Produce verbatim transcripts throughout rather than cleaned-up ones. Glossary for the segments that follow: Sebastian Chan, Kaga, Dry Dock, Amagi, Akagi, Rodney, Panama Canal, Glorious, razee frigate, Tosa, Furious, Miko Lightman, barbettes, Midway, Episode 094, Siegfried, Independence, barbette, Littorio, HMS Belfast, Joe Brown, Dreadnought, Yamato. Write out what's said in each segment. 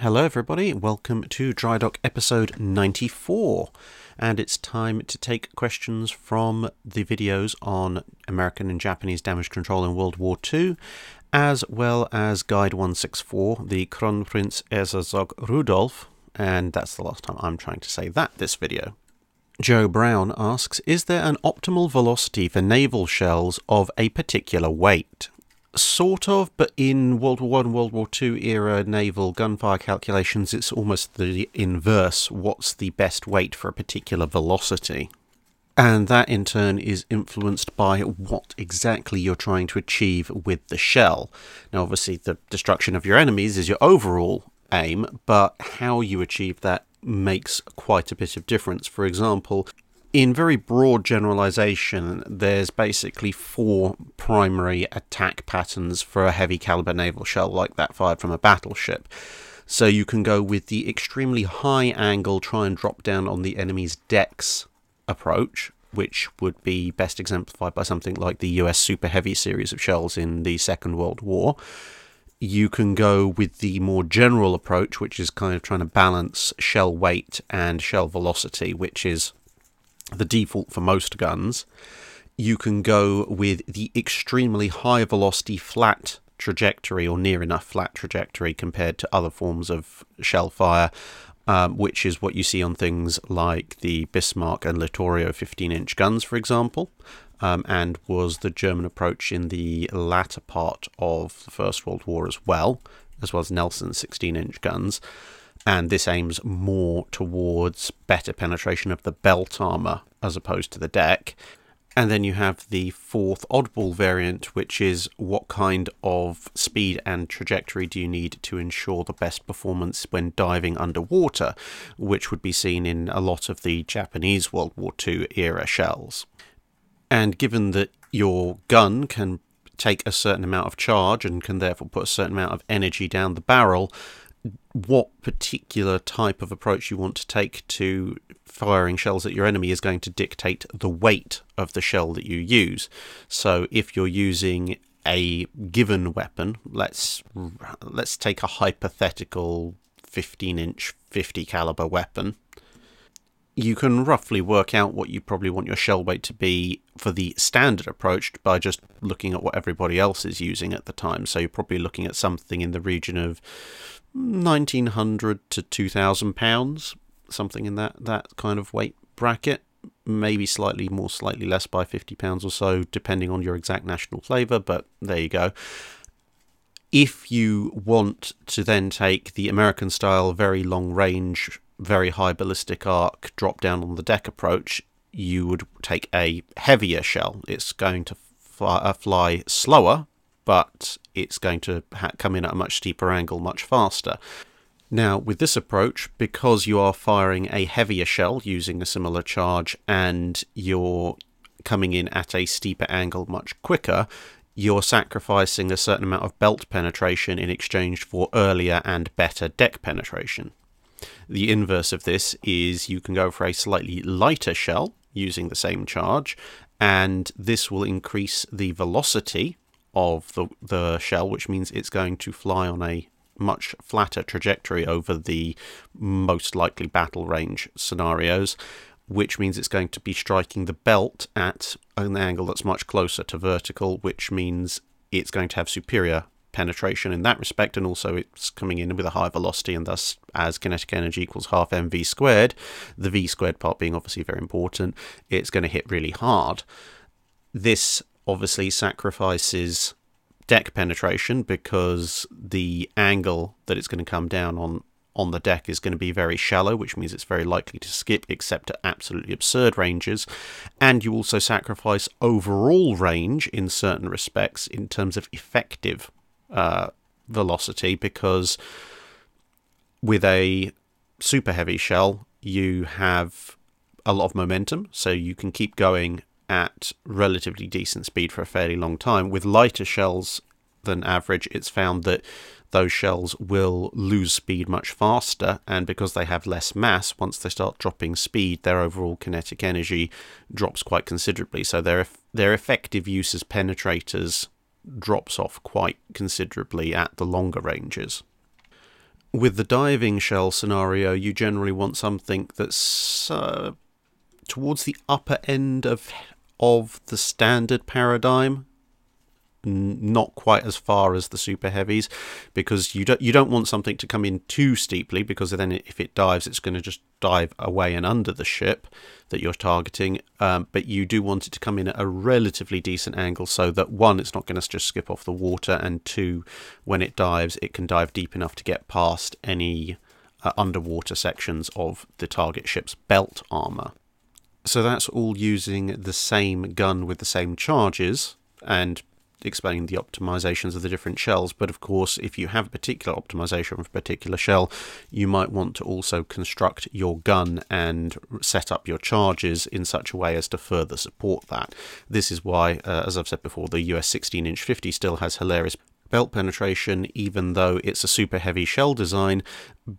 Hello everybody, welcome to Dry Dock episode ninety-four, and it's time to take questions from the videos on American and Japanese damage control in World War Two, as well as Guide one sixty-four, the Kronprinz Erzherzog Rudolf, and that's the last time I'm trying to say that this video. Joe Brown asks, is there an optimal velocity for naval shells of a particular weight? Sort of, but in World War One and World War Two era naval gunfire calculations, it's almost the inverse. What's the best weight for a particular velocity? And that in turn is influenced by what exactly you're trying to achieve with the shell. Now, obviously, the destruction of your enemies is your overall aim, but how you achieve that makes quite a bit of difference. For example, in very broad generalization, there's basically four primary attack patterns for a heavy caliber naval shell like that fired from a battleship. So you can go with the extremely high angle, try and drop down on the enemy's decks approach, which would be best exemplified by something like the U S Super Heavy series of shells in the Second World War. You can go with the more general approach, which is kind of trying to balance shell weight and shell velocity, which is the default for most guns. You can go with the extremely high velocity flat trajectory, or near enough flat trajectory compared to other forms of shell fire, um, which is what you see on things like the Bismarck and Littorio fifteen inch guns, for example, um, and was the German approach in the latter part of the First World War as well, as well as Nelson's sixteen inch guns. And this aims more towards better penetration of the belt armour as opposed to the deck. And then you have the fourth oddball variant, which is what kind of speed and trajectory do you need to ensure the best performance when diving underwater, which would be seen in a lot of the Japanese World War Two era shells. And given that your gun can take a certain amount of charge and can therefore put a certain amount of energy down the barrel, what particular type of approach you want to take to firing shells at your enemy is going to dictate the weight of the shell that you use. So if you're using a given weapon, let's let's take a hypothetical fifteen inch fifty caliber weapon, you can roughly work out what you probably want your shell weight to be for the standard approach by just looking at what everybody else is using at the time. So you're probably looking at something in the region of nineteen hundred to two thousand pounds, something in that, that kind of weight bracket, maybe slightly more, slightly less by fifty pounds or so, depending on your exact national flavour, but there you go. If you want to then take the American style, very long range, very high ballistic arc, drop down on the deck approach, you would take a heavier shell. It's going to fly, uh, fly slower, but it's going to ha come in at a much steeper angle much faster. Now, with this approach, because you are firing a heavier shell using a similar charge and you're coming in at a steeper angle much quicker, you're sacrificing a certain amount of belt penetration in exchange for earlier and better deck penetration. The inverse of this is you can go for a slightly lighter shell using the same charge, and this will increase the velocity of the, the shell, which means it's going to fly on a much flatter trajectory over the most likely battle range scenarios, which means it's going to be striking the belt at an angle that's much closer to vertical, which means it's going to have superior penetration in that respect, and also it's coming in with a high velocity, and thus, as kinetic energy equals half mv squared, the v squared part being obviously very important, it's going to hit really hard. This obviously sacrifices deck penetration because the angle that it's going to come down on on the deck is going to be very shallow, which means it's very likely to skip except at absolutely absurd ranges. And you also sacrifice overall range in certain respects in terms of effective uh, velocity, because with a super heavy shell you have a lot of momentum, so you can keep going at relatively decent speed for a fairly long time. With lighter shells than average, it's found that those shells will lose speed much faster, and because they have less mass, once they start dropping speed, their overall kinetic energy drops quite considerably, so their their effective use as penetrators drops off quite considerably at the longer ranges. with the diving shell scenario, you generally want something that's uh, towards the upper end of of the standard paradigm, not quite as far as the super heavies, because you don't you don't want something to come in too steeply, because then if it dives, it's going to just dive away and under the ship that you're targeting. Um, but you do want it to come in at a relatively decent angle, so that one, it's not going to just skip off the water, and two, when it dives, it can dive deep enough to get past any uh, underwater sections of the target ship's belt armor. So that's all using the same gun with the same charges, and explaining the optimizations of the different shells. But of course, if you have a particular optimization of a particular shell, you might want to also construct your gun and set up your charges in such a way as to further support that. This is why, uh, as I've said before, the U S sixteen inch fifty still has hilarious belt penetration, even though it's a super heavy shell design,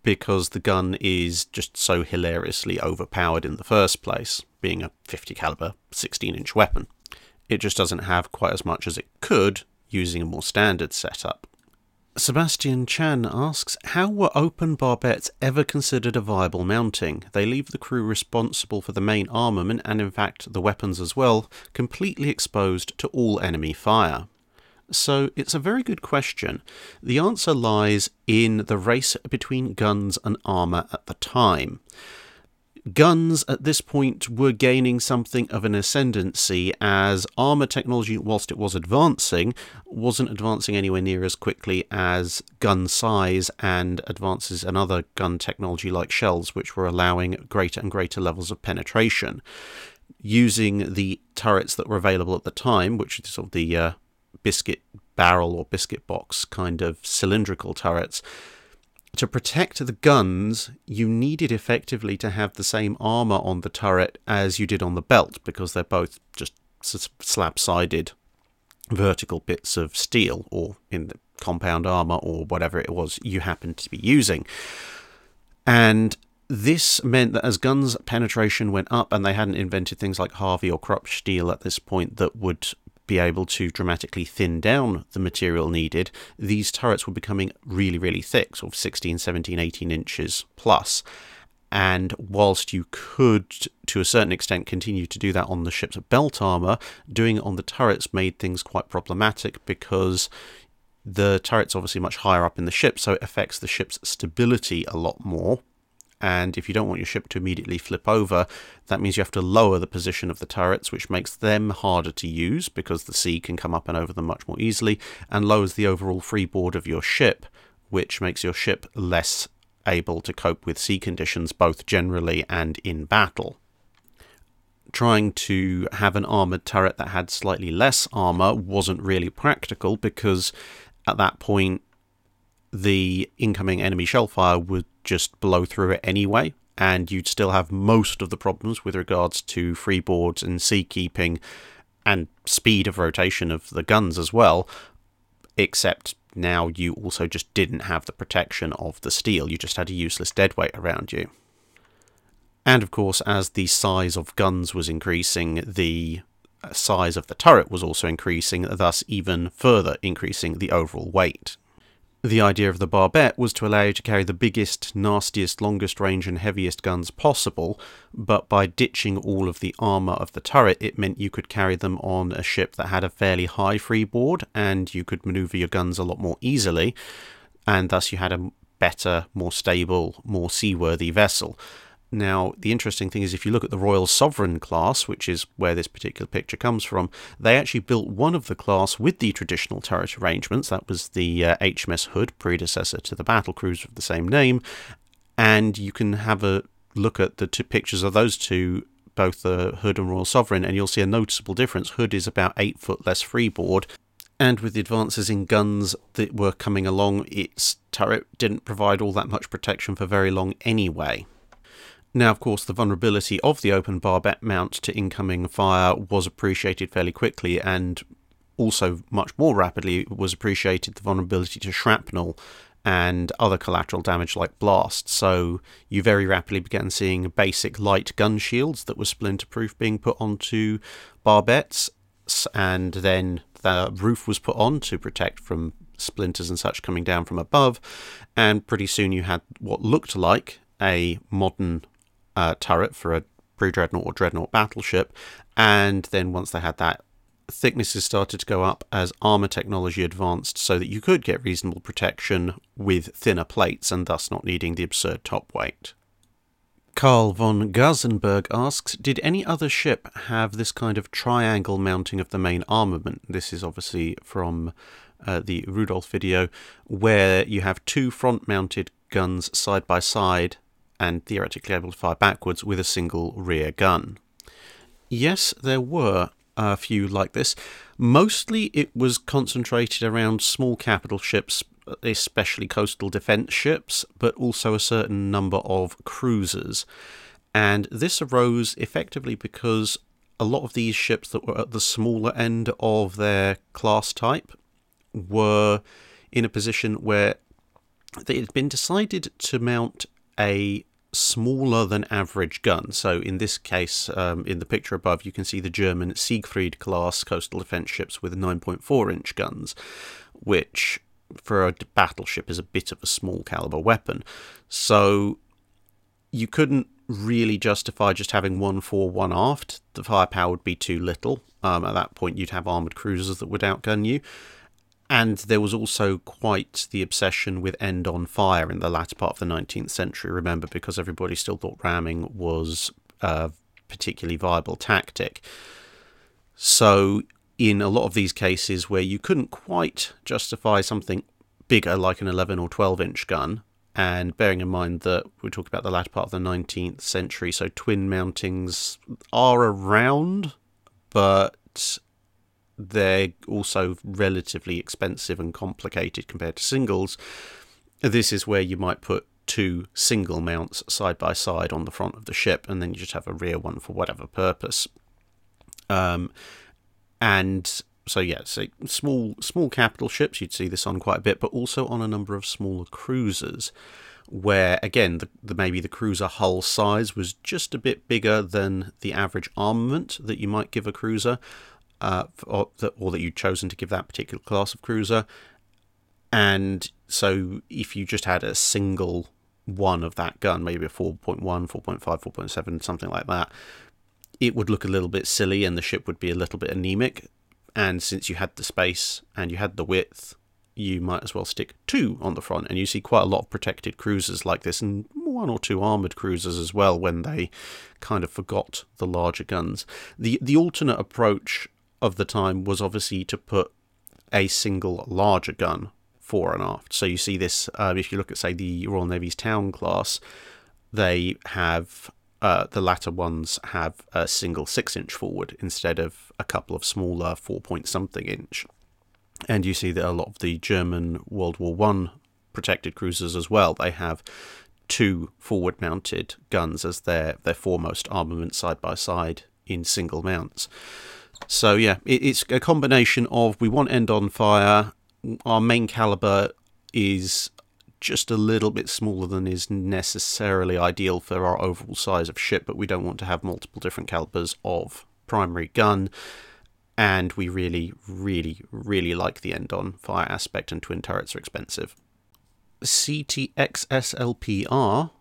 because the gun is just so hilariously overpowered in the first place, being a fifty caliber sixteen inch weapon. It just doesn't have quite as much as it could using a more standard setup. Sebastian Chan asks, how were open barbettes ever considered a viable mounting? They leave the crew responsible for the main armament, and in fact the weapons as well, completely exposed to all enemy fire. So it's a very good question. The answer lies in the race between guns and armour at the time. Guns at this point were gaining something of an ascendancy, as armour technology, whilst it was advancing, wasn't advancing anywhere near as quickly as gun size and advances in other gun technology like shells, which were allowing greater and greater levels of penetration. Using the turrets that were available at the time, which is sort of the uh, biscuit barrel or biscuit box kind of cylindrical turrets, to protect the guns, you needed effectively to have the same armour on the turret as you did on the belt, because they're both just slab-sided vertical bits of steel, or in the compound armour, or whatever it was you happened to be using. And this meant that as guns penetration went up, and they hadn't invented things like Harvey or Krupp steel at this point that would be able to dramatically thin down the material needed, these turrets were becoming really, really thick, sort of sixteen, seventeen, eighteen inches plus. And whilst you could, to a certain extent, continue to do that on the ship's belt armour, doing it on the turrets made things quite problematic, because the turret's obviously much higher up in the ship, so it affects the ship's stability a lot more. And if you don't want your ship to immediately flip over, that means you have to lower the position of the turrets, which makes them harder to use because the sea can come up and over them much more easily, and lowers the overall freeboard of your ship, which makes your ship less able to cope with sea conditions, both generally and in battle. Trying to have an armoured turret that had slightly less armour wasn't really practical, because at that point the incoming enemy shell fire would just blow through it anyway, and you'd still have most of the problems with regards to freeboards and seakeeping and speed of rotation of the guns as well, except now you also just didn't have the protection of the steel, you just had a useless deadweight around you. And of course, as the size of guns was increasing, the size of the turret was also increasing, thus even further increasing the overall weight. The idea of the barbette was to allow you to carry the biggest, nastiest, longest range and heaviest guns possible, but by ditching all of the armour of the turret, it meant you could carry them on a ship that had a fairly high freeboard, and you could manoeuvre your guns a lot more easily, and thus you had a better, more stable, more seaworthy vessel. Now, the interesting thing is, if you look at the Royal Sovereign class, which is where this particular picture comes from, they actually built one of the class with the traditional turret arrangements. That was the uh, H M S Hood, predecessor to the battle cruiser of the same name. And you can have a look at the two pictures of those two, both the Hood and Royal Sovereign, and you'll see a noticeable difference. Hood is about eight foot less freeboard. And with the advances in guns that were coming along, its turret didn't provide all that much protection for very long anyway. Now, of course, the vulnerability of the open barbette mount to incoming fire was appreciated fairly quickly, and also much more rapidly was appreciated the vulnerability to shrapnel and other collateral damage like blast. So you very rapidly began seeing basic light gun shields that were splinter-proof being put onto barbettes, and then The roof was put on to protect from splinters and such coming down from above, and pretty soon you had what looked like a modern uh, turret for a pre-dreadnought or dreadnought battleship. And then once they had that, thicknesses started to go up as armor technology advanced, so that you could get reasonable protection with thinner plates and thus not needing the absurd top weight. Karl von Gassenberg asks, did any other ship have this kind of triangle mounting of the main armament? This is obviously from uh, the Rudolf video, where you have two front-mounted guns side by side and theoretically able to fire backwards with a single rear gun. Yes, there were a few like this. Mostly it was concentrated around small capital ships, especially coastal defense ships, but also a certain number of cruisers. And this arose effectively because a lot of these ships that were at the smaller end of their class type were in a position where it had been decided to mount a smaller than average gun. So in this case, um, in the picture above, you can see the German Siegfried class coastal defense ships with nine point four inch guns, which for a battleship is a bit of a small caliber weapon. So you couldn't really justify just having one fore, one aft. The firepower would be too little. Um, at that point, you'd have armoured cruisers that would outgun you. And there was also quite the obsession with end-on fire in the latter part of the nineteenth century, remember, because everybody still thought ramming was a particularly viable tactic. So in a lot of these cases where you couldn't quite justify something bigger, like an eleven or twelve inch gun, and bearing in mind that we're talking about the latter part of the nineteenth century, so twin mountings are around, but they're also relatively expensive and complicated compared to singles. This is where you might put two single mounts side by side on the front of the ship, and then you just have a rear one for whatever purpose. Um, and so, yeah, so small, small capital ships, you'd see this on quite a bit, but also on a number of smaller cruisers, where, again, the, the, maybe the cruiser hull size was just a bit bigger than the average armament that you might give a cruiser, Uh, or, that, or that you'd chosen to give that particular class of cruiser. And so if you just had a single one of that gun, maybe a four point one, four point five, four point seven, something like that, it would look a little bit silly and the ship would be a little bit anemic. And since you had the space and you had the width, you might as well stick two on the front. And you see quite a lot of protected cruisers like this, and one or two armoured cruisers as well, when they kind of forgot the larger guns. The, the alternate approach of the time was obviously to put a single larger gun fore and aft. So you see this, uh, if you look at, say, the Royal Navy's Town class, they have, uh, the latter ones have a single six inch forward instead of a couple of smaller four point something inch. And you see that a lot of the German World War One protected cruisers as well, they have two forward-mounted guns as their, their foremost armament side by side in single mounts. So yeah, it's a combination of, we want end on fire, our main caliber is just a little bit smaller than is necessarily ideal for our overall size of ship, but we don't want to have multiple different calibers of primary gun, and we really, really, really like the end on fire aspect, and twin turrets are expensive. C T X S L P R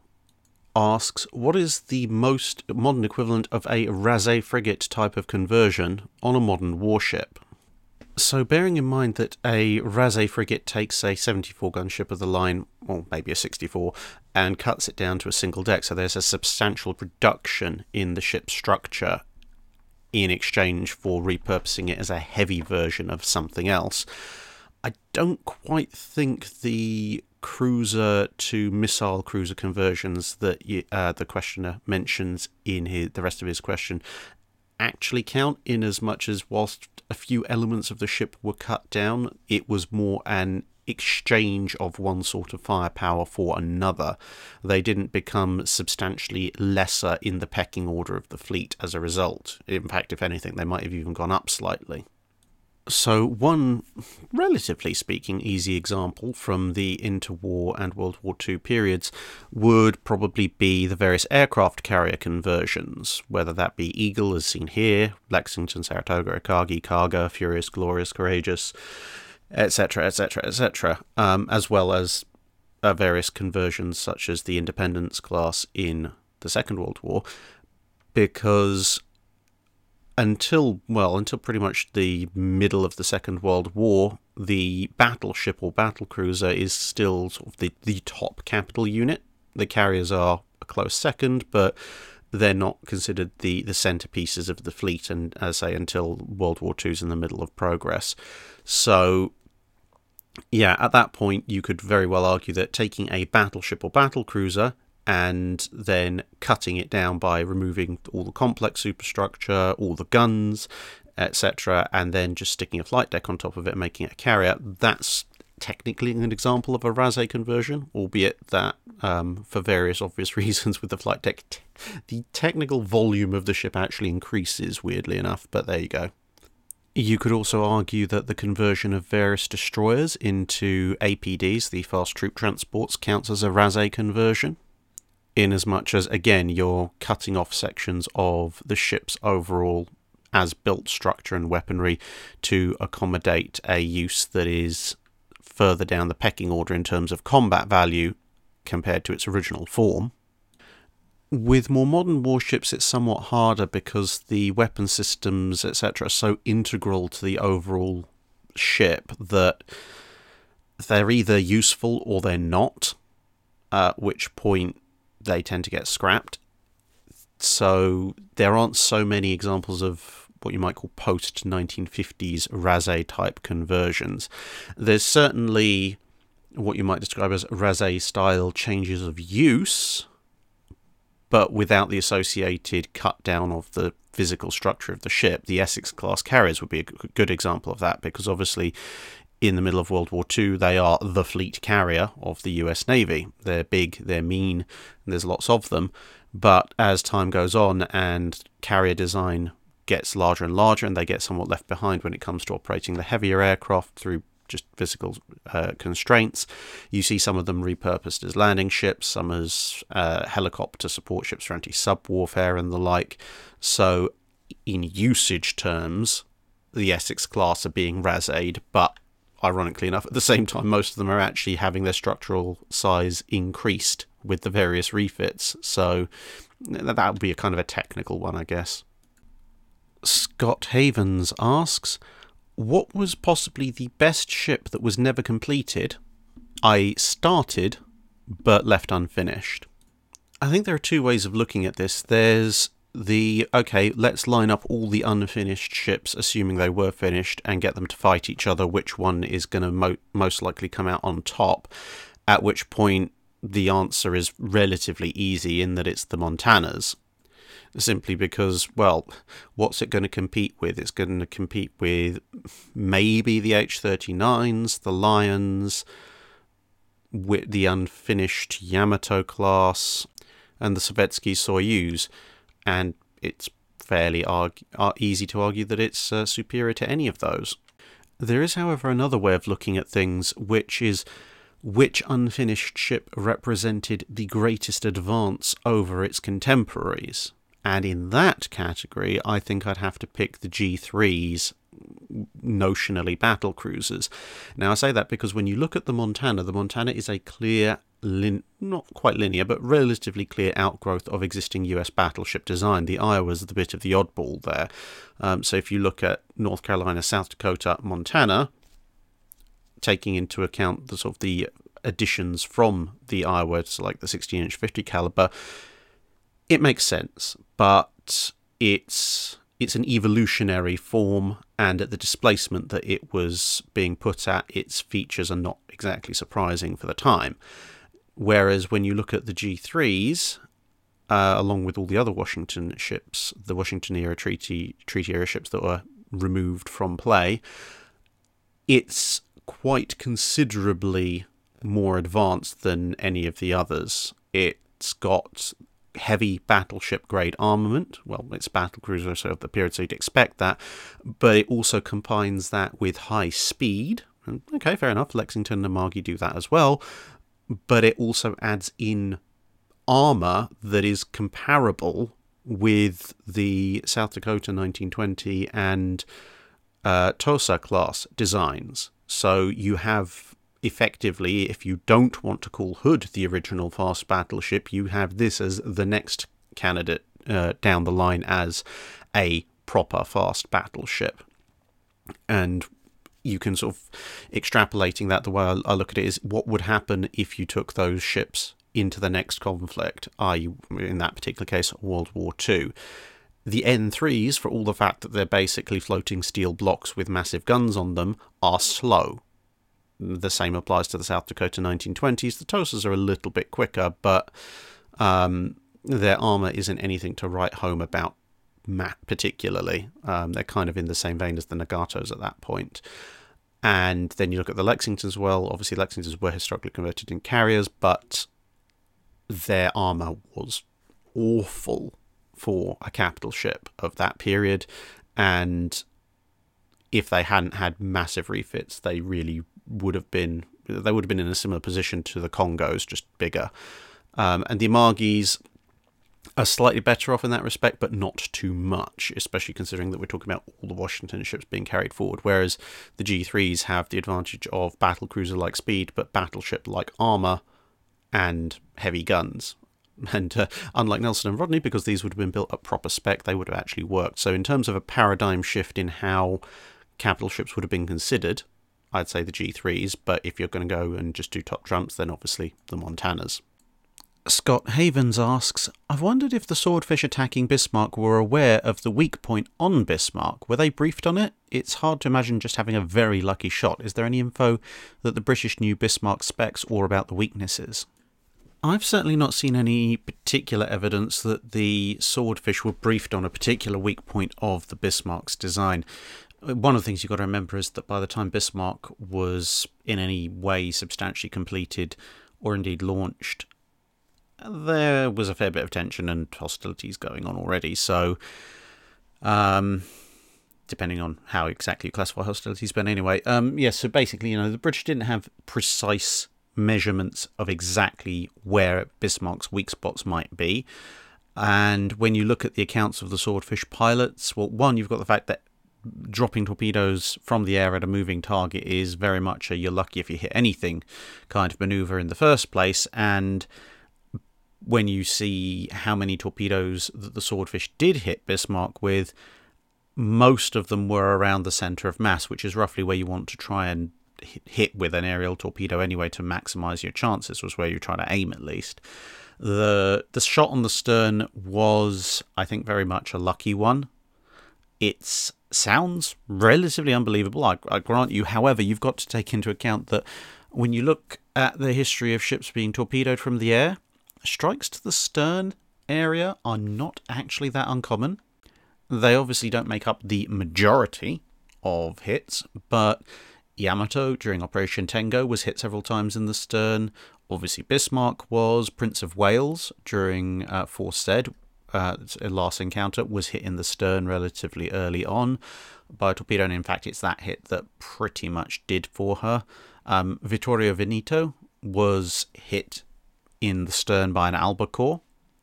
asks, what is the most modern equivalent of a rasé frigate type of conversion on a modern warship? So bearing in mind that a rasé frigate takes a seventy-four gun ship of the line, or maybe a sixty-four, and cuts it down to a single deck, so there's a substantial reduction in the ship's structure in exchange for repurposing it as a heavy version of something else. I don't quite think the cruiser to missile cruiser conversions that you, uh, the questioner mentions in his, the rest of his question actually count, in as much as whilst a few elements of the ship were cut down, it was more an exchange of one sort of firepower for another. They didn't become substantially lesser in the pecking order of the fleet as a result. In fact, if anything, they might have even gone up slightly. So one, relatively speaking, easy example from the interwar and World War Two periods would probably be the various aircraft carrier conversions, whether that be Eagle, as seen here, Lexington, Saratoga, Akagi, Kaga, Furious, Glorious, Courageous, etc, etc, et cetera, as well as uh, various conversions such as the Independence class in the Second World War, because until, well, until pretty much the middle of the Second World War, the battleship or battlecruiser is still sort of the, the top capital unit. The carriers are a close second, but they're not considered the, the centerpieces of the fleet, and as I say, until World War Two's in the middle of progress. So, yeah, at that point, you could very well argue that taking a battleship or battlecruiser and then cutting it down by removing all the complex superstructure, all the guns, et cetera, and then just sticking a flight deck on top of it and making it a carrier, that's technically an example of a Raze conversion, albeit that, um, for various obvious reasons with the flight deck, t- the technical volume of the ship actually increases, weirdly enough, but there you go. You could also argue that the conversion of various destroyers into A P Ds, the fast troop transports, counts as a Raze conversion, in as much as, again, you're cutting off sections of the ship's overall as-built structure and weaponry to accommodate a use that is further down the pecking order in terms of combat value compared to its original form. With more modern warships, it's somewhat harder because the weapon systems, et cetera, are so integral to the overall ship that they're either useful or they're not, at which point they tend to get scrapped. So there aren't so many examples of what you might call post nineteen fifties Raze-type conversions. There's certainly what you might describe as Raze-style changes of use, but without the associated cut-down of the physical structure of the ship. The Essex-class carriers would be a good example of that, because obviously in the middle of World War Two, they are the fleet carrier of the U S Navy. They're big, they're mean, and there's lots of them. But as time goes on and carrier design gets larger and larger, and they get somewhat left behind when it comes to operating the heavier aircraft through just physical uh, constraints, you see some of them repurposed as landing ships, some as uh, helicopter support ships for anti-sub warfare and the like. So in usage terms, the Essex class are being Raze'd, but ironically enough, at the same time, most of them are actually having their structural size increased with the various refits. So that would be a kind of a technical one, I guess. Scott Havens asks, what was possibly the best ship that was never completed? I started, but left unfinished. I think there are two ways of looking at this. There's the, okay, let's line up all the unfinished ships, assuming they were finished, and get them to fight each other, which one is going to mo- most likely come out on top, at which point the answer is relatively easy in that it's the Montanas, simply because, well, what's it going to compete with? It's going to compete with maybe the H thirty-nines, the Lions, with the unfinished Yamato class, and the Sovietsky Soyuz, and it's fairly argue, easy to argue that it's uh, superior to any of those. There is, however, another way of looking at things, which is which unfinished ship represented the greatest advance over its contemporaries. And in that category, I think I'd have to pick the G threes, notionally battlecruisers. Now, I say that because when you look at the Montana, the Montana is a clear, lin- not quite linear, but relatively clear outgrowth of existing U S battleship design. The Iowa's the bit of the oddball there. Um, so if you look at North Carolina, South Dakota, Montana, taking into account the sort of the additions from the Iowa, so like the sixteen inch fifty caliber, it makes sense, but it's it's an evolutionary form, and at the displacement that it was being put at, its features are not exactly surprising for the time. Whereas when you look at the G threes, uh, along with all the other Washington ships, the Washington era treaty treaty era ships that were removed from play, it's quite considerably more advanced than any of the others. It's got heavy battleship-grade armament. Well, it's battlecruiser, so of the period, so you'd expect that. But it also combines that with high speed. And, okay, fair enough, Lexington and Amagi do that as well. But it also adds in armour that is comparable with the South Dakota nineteen twenty and uh, Tosa class designs. So you have effectively, if you don't want to call Hood the original fast battleship, you have this as the next candidate uh, down the line as a proper fast battleship. And you can sort of, extrapolating that, the way I look at it is what would happen if you took those ships into the next conflict, that is in that particular case, World War Two. The N threes, for all the fact that they're basically floating steel blocks with massive guns on them, are slow. The same applies to the South Dakota nineteen twenties. The Tosas are a little bit quicker, but um, their armour isn't anything to write home about particularly. Um, they're kind of in the same vein as the Nagatos at that point. And then you look at the Lexingtons as well. Obviously, Lexingtons were historically converted in carriers, but their armour was awful for a capital ship of that period. And if they hadn't had massive refits, they really would have been they would have been in a similar position to the Congos, just bigger. Um, and the Amagis are slightly better off in that respect, but not too much, especially considering that we're talking about all the Washington ships being carried forward, whereas the G threes have the advantage of battlecruiser-like speed, but battleship-like armour and heavy guns. And uh, unlike Nelson and Rodney, because these would have been built at proper spec, they would have actually worked. So in terms of a paradigm shift in how capital ships would have been considered, I'd say the G threes, but if you're going to go and just do top trumps, then obviously the Montanas. Scott Havens asks, I've wondered if the Swordfish attacking Bismarck were aware of the weak point on Bismarck. Were they briefed on it? It's hard to imagine just having a very lucky shot. Is there any info that the British knew Bismarck specs or about the weaknesses? I've certainly not seen any particular evidence that the Swordfish were briefed on a particular weak point of the Bismarck's design. One of the things you've got to remember is that by the time Bismarck was in any way substantially completed or indeed launched, there was a fair bit of tension and hostilities going on already. So, um, depending on how exactly you classify hostilities, but anyway, um, yes, yeah, so basically, you know, the British didn't have precise measurements of exactly where Bismarck's weak spots might be. And when you look at the accounts of the Swordfish pilots, well, one, you've got the fact that dropping torpedoes from the air at a moving target is very much a you're lucky if you hit anything kind of maneuver in the first place. And when you see how many torpedoes that the Swordfish did hit Bismarck with, most of them were around the centre of mass, which is roughly where you want to try and hit with an aerial torpedo anyway to maximize your chances, was where you try to aim at least. The the shot on the stern was, I think, very much a lucky one. It sounds relatively unbelievable, I, I grant you. However, you've got to take into account that when you look at the history of ships being torpedoed from the air, strikes to the stern area are not actually that uncommon. They obviously don't make up the majority of hits, but Yamato during Operation Tengo was hit several times in the stern. Obviously Bismarck was. Prince of Wales during uh, Forstead, uh, last encounter, was hit in the stern relatively early on by a torpedo. And in fact, it's that hit that pretty much did for her. Um, Vittorio Veneto was hit in the stern by an albacore,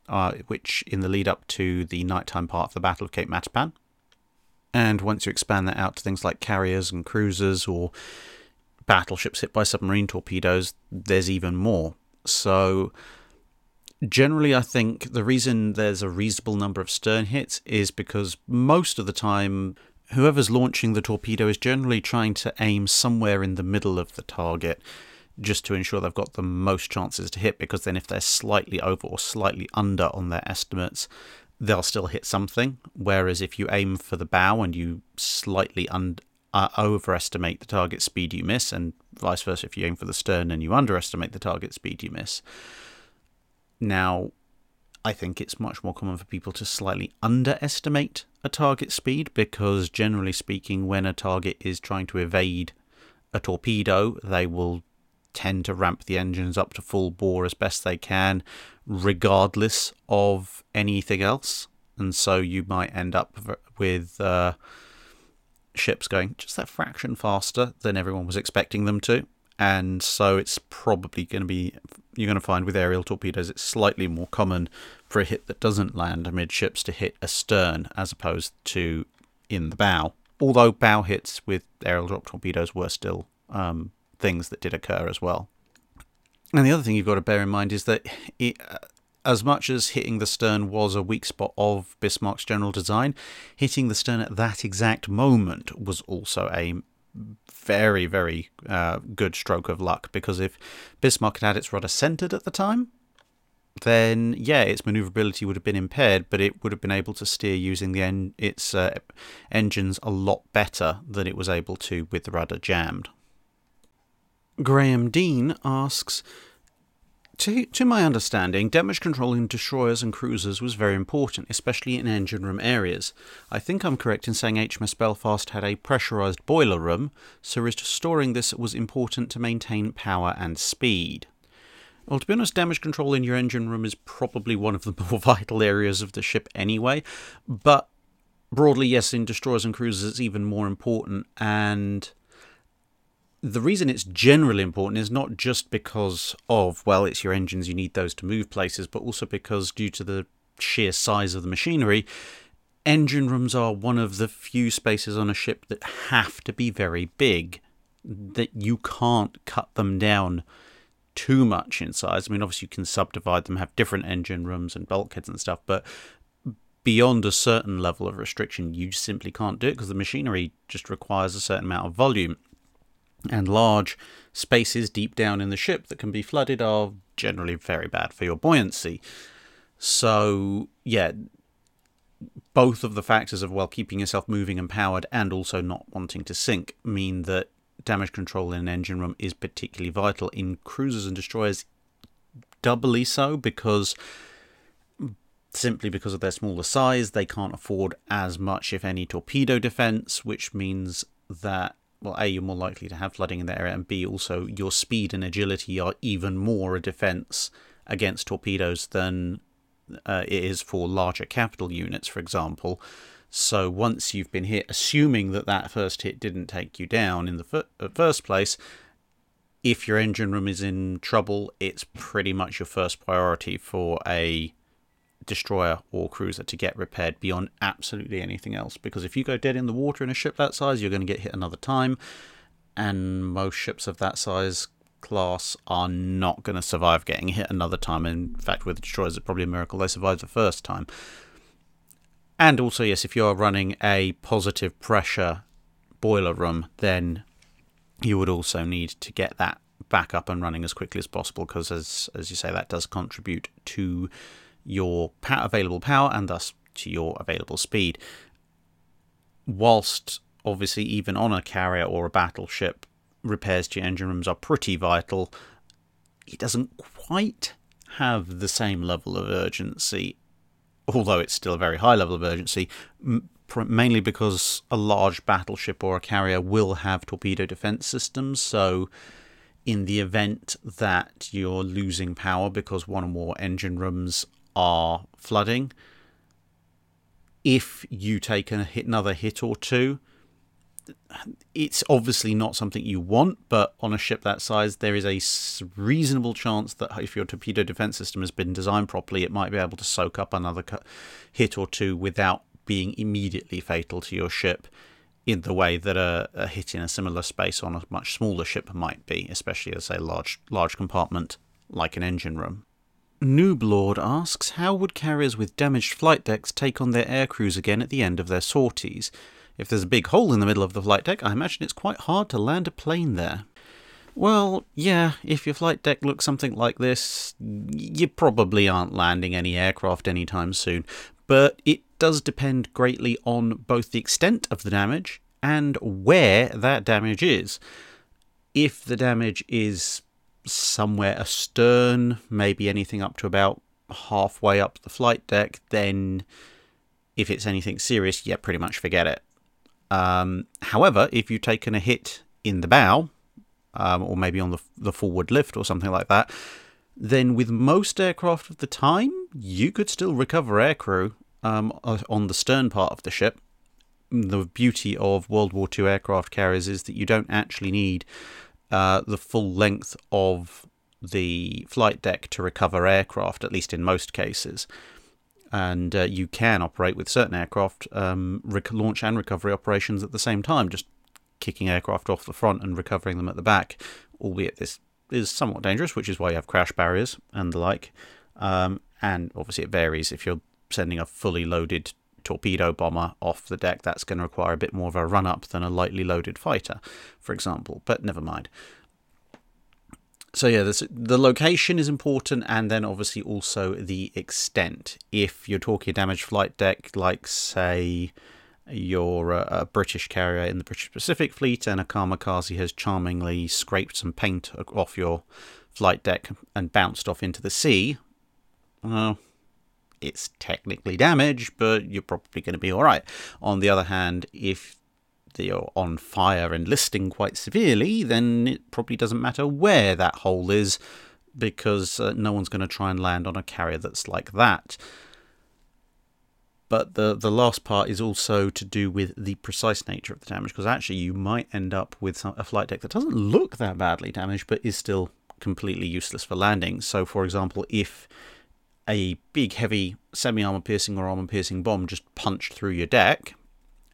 uh, which in the lead up to the nighttime part of the Battle of Cape Matapan. And once you expand that out to things like carriers and cruisers or battleships hit by submarine torpedoes, there's even more. So generally, I think the reason there's a reasonable number of stern hits is because most of the time, whoever's launching the torpedo is generally trying to aim somewhere in the middle of the target, just to ensure they've got the most chances to hit, because then if they're slightly over or slightly under on their estimates, they'll still hit something. Whereas if you aim for the bow and you slightly un- uh, overestimate the target speed, you miss, and vice versa if you aim for the stern and you underestimate the target speed, you miss. Now, I think it's much more common for people to slightly underestimate a target speed, because generally speaking, when a target is trying to evade a torpedo, they will tend to ramp the engines up to full bore as best they can, regardless of anything else. And so you might end up with uh, ships going just that fraction faster than everyone was expecting them to. And so it's probably going to be, you're going to find with aerial torpedoes, it's slightly more common for a hit that doesn't land amidships to hit astern as opposed to in the bow. Although bow hits with aerial drop torpedoes were still um, things that did occur as well. And the other thing you've got to bear in mind is that it, as much as hitting the stern was a weak spot of Bismarck's general design, hitting the stern at that exact moment was also a very, very uh, good stroke of luck, because if Bismarck had had its rudder centered at the time, then yeah, its maneuverability would have been impaired, but it would have been able to steer using the en- its uh, engines a lot better than it was able to with the rudder jammed. Graham Dean asks, to, to my understanding, damage control in destroyers and cruisers was very important, especially in engine room areas. I think I'm correct in saying H M S Belfast had a pressurised boiler room, so restoring this was important to maintain power and speed. Well, to be honest, damage control in your engine room is probably one of the more vital areas of the ship anyway, but broadly, yes, in destroyers and cruisers it's even more important, and the reason it's generally important is not just because of, well, it's your engines, you need those to move places, but also because due to the sheer size of the machinery, engine rooms are one of the few spaces on a ship that have to be very big, that you can't cut them down too much in size. I mean, obviously you can subdivide them, have different engine rooms and bulkheads and stuff, but beyond a certain level of restriction, you simply can't do it because the machinery just requires a certain amount of volume. And large spaces deep down in the ship that can be flooded are generally very bad for your buoyancy. So, yeah, both of the factors of, well, keeping yourself moving and powered and also not wanting to sink mean that damage control in an engine room is particularly vital. In cruisers and destroyers, doubly so, because simply because of their smaller size, they can't afford as much, if any, torpedo defense, which means that, well, A, you're more likely to have flooding in the area, and B, also your speed and agility are even more a defense against torpedoes than uh, it is for larger capital units, for example. So once you've been hit, assuming that that first hit didn't take you down in the fir- first place, if your engine room is in trouble, it's pretty much your first priority for a destroyer or cruiser to get repaired beyond absolutely anything else. Because if you go dead in the water in a ship that size, you're going to get hit another time. And most ships of that size class are not going to survive getting hit another time. In fact, with the destroyers, it's probably a miracle they survived the first time. And also, yes, if you are running a positive pressure boiler room, then you would also need to get that back up and running as quickly as possible, because as as you say, that does contribute to your available power and thus to your available speed. Whilst, obviously, even on a carrier or a battleship, repairs to your engine rooms are pretty vital, it doesn't quite have the same level of urgency, although it's still a very high level of urgency, mainly because a large battleship or a carrier will have torpedo defense systems. So in the event that you're losing power because one or more engine rooms are flooding, if you take a hit, another hit or two, it's obviously not something you want, but on a ship that size, there is a reasonable chance that if your torpedo defense system has been designed properly, it might be able to soak up another hit or two without being immediately fatal to your ship in the way that a, a hit in a similar space on a much smaller ship might be, especially as a large, large compartment like an engine room. Nooblord asks, how would carriers with damaged flight decks take on their air crews again at the end of their sorties? If there's a big hole in the middle of the flight deck, I imagine it's quite hard to land a plane there. Well, yeah, if your flight deck looks something like this, you probably aren't landing any aircraft anytime soon. But it does depend greatly on both the extent of the damage and where that damage is. If the damage is somewhere astern, maybe anything up to about halfway up the flight deck, then if it's anything serious, yeah, pretty much forget it. Um, however, if you've taken a hit in the bow, um, or maybe on the, the forward lift or something like that, then with most aircraft of the time, you could still recover aircrew um, on the stern part of the ship. The beauty of World War Two aircraft carriers is that you don't actually need uh, the full length of the flight deck to recover aircraft, at least in most cases. And uh, you can operate with certain aircraft, um, rec- launch and recovery operations at the same time, just kicking aircraft off the front and recovering them at the back, albeit this is somewhat dangerous, which is why you have crash barriers and the like. Um, and obviously it varies. If you're sending a fully loaded torpedo bomber off the deck, that's going to require a bit more of a run-up than a lightly loaded fighter, for example, but never mind. So yeah, this, the location is important, and then obviously also the extent. If you're talking a damaged flight deck, like say you're a, a British carrier in the British Pacific Fleet and a kamikaze has charmingly scraped some paint off your flight deck and bounced off into the sea, well, it's technically damaged, but you're probably going to be all right. On the other hand, if you're on fire and listing quite severely, then it probably doesn't matter where that hole is, because uh, no one's going to try and land on a carrier that's like that. But the, the last part is also to do with the precise nature of the damage, because actually you might end up with some, a flight deck that doesn't look that badly damaged, but is still completely useless for landing. So, for example, if a big, heavy, semi-armor-piercing or armor-piercing bomb just punched through your deck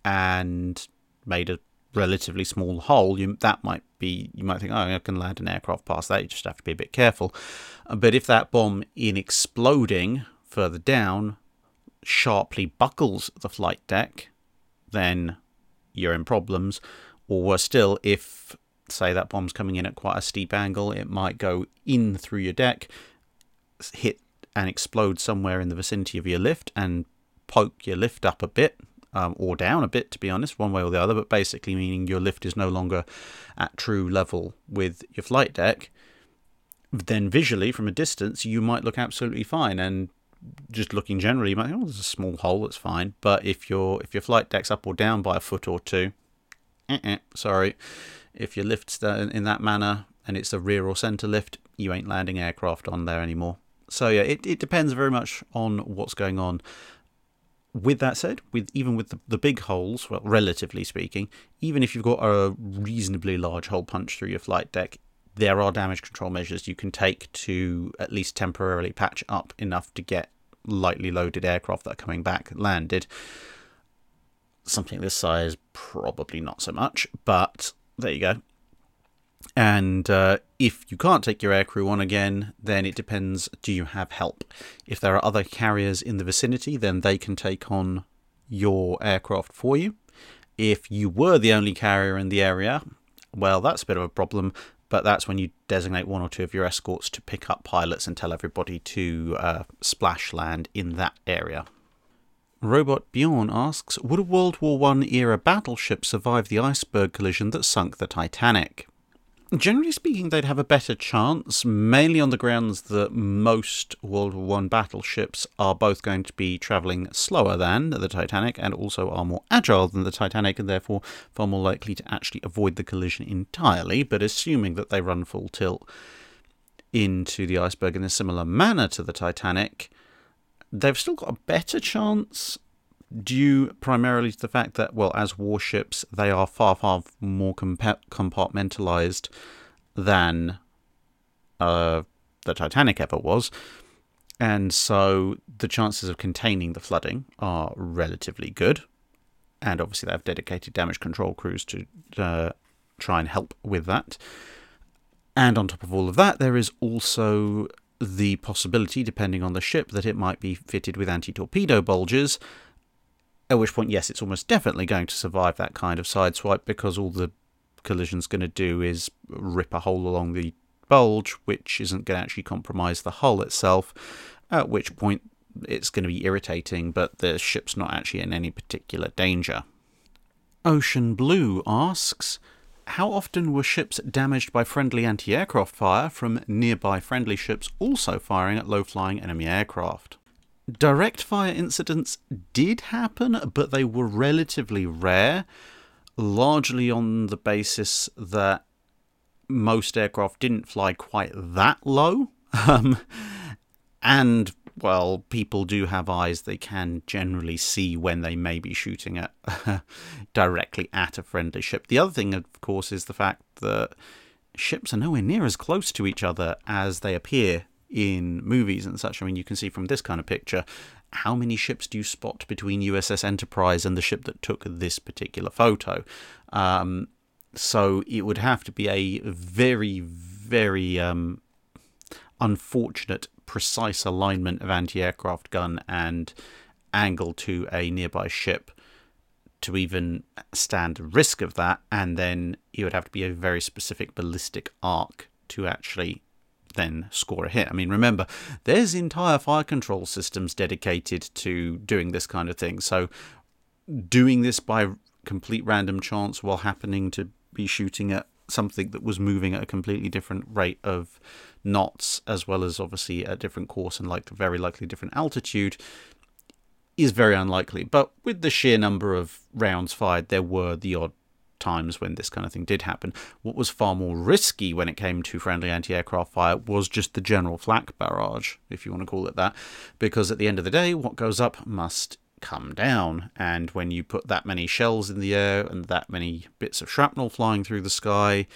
and made a relatively small hole, you that might be you might think, oh, I can land an aircraft past that. You just have to be a bit careful. But if that bomb, in exploding further down, sharply buckles the flight deck, then you're in problems. Or worse still, if, say, that bomb's coming in at quite a steep angle, it might go in through your deck, hit and explode somewhere in the vicinity of your lift, and poke your lift up a bit, Um, or down a bit, to be honest, one way or the other, but basically meaning your lift is no longer at true level with your flight deck. Then visually, from a distance, you might look absolutely fine, and just looking generally, you might think, oh, there's a small hole, that's fine. But if your if your flight deck's up or down by a foot or two, uh-uh, sorry, if your lift's in that manner and it's a rear or centre lift, you ain't landing aircraft on there anymore. So yeah, it, it depends very much on what's going on. With that said, with even with the, the big holes, well, relatively speaking, even if you've got a reasonably large hole punch through your flight deck, there are damage control measures you can take to at least temporarily patch up enough to get lightly loaded aircraft that are coming back landed. Something this size, probably not so much, but there you go. And uh, if you can't take your aircrew on again, then it depends, do you have help? If there are other carriers in the vicinity, then they can take on your aircraft for you. If you were the only carrier in the area, well, that's a bit of a problem, but that's when you designate one or two of your escorts to pick up pilots and tell everybody to uh, splash land in that area. Robot Bjorn asks, would a World War One era battleship survive the iceberg collision that sunk the Titanic? Generally speaking, they'd have a better chance, mainly on the grounds that most World War One battleships are both going to be travelling slower than the Titanic and also are more agile than the Titanic, and therefore far more likely to actually avoid the collision entirely. But assuming that they run full tilt into the iceberg in a similar manner to the Titanic, they've still got a better chance, due primarily to the fact that, well, as warships, they are far, far more compa- compartmentalized than uh, the Titanic ever was. And so the chances of containing the flooding are relatively good. And obviously they have dedicated damage control crews to uh, try and help with that. And on top of all of that, there is also the possibility, depending on the ship, that it might be fitted with anti-torpedo bulges, at which point, yes, it's almost definitely going to survive that kind of sideswipe, because all the collision's going to do is rip a hole along the bulge, which isn't going to actually compromise the hull itself, at which point it's going to be irritating, but the ship's not actually in any particular danger. Ocean Blue asks, how often were ships damaged by friendly anti-aircraft fire from nearby friendly ships also firing at low-flying enemy aircraft? Direct fire incidents did happen, but they were relatively rare, largely on the basis that most aircraft didn't fly quite that low. Um, and, well, people do have eyes. They can generally see when they may be shooting at uh, directly at a friendly ship. The other thing, of course, is the fact that ships are nowhere near as close to each other as they appear in movies and such. I mean, you can see from this kind of picture, how many ships do you spot between U S S Enterprise and the ship that took this particular photo? Um, so it would have to be a very, very um, unfortunate, precise alignment of anti-aircraft gun and angle to a nearby ship to even stand the risk of that. And then it would have to be a very specific ballistic arc to actually then score a hit. I mean, remember, there's entire fire control systems dedicated to doing this kind of thing. So doing this by complete random chance while happening to be shooting at something that was moving at a completely different rate of knots, as well as obviously a different course and like very likely different altitude, is very unlikely. But with the sheer number of rounds fired, there were the odd times when this kind of thing did happen. What was far more risky when it came to friendly anti-aircraft fire was just the general flak barrage, if you want to call it that, because at the end of the day, what goes up must come down. And when you put that many shells in the air and that many bits of shrapnel flying through the sky,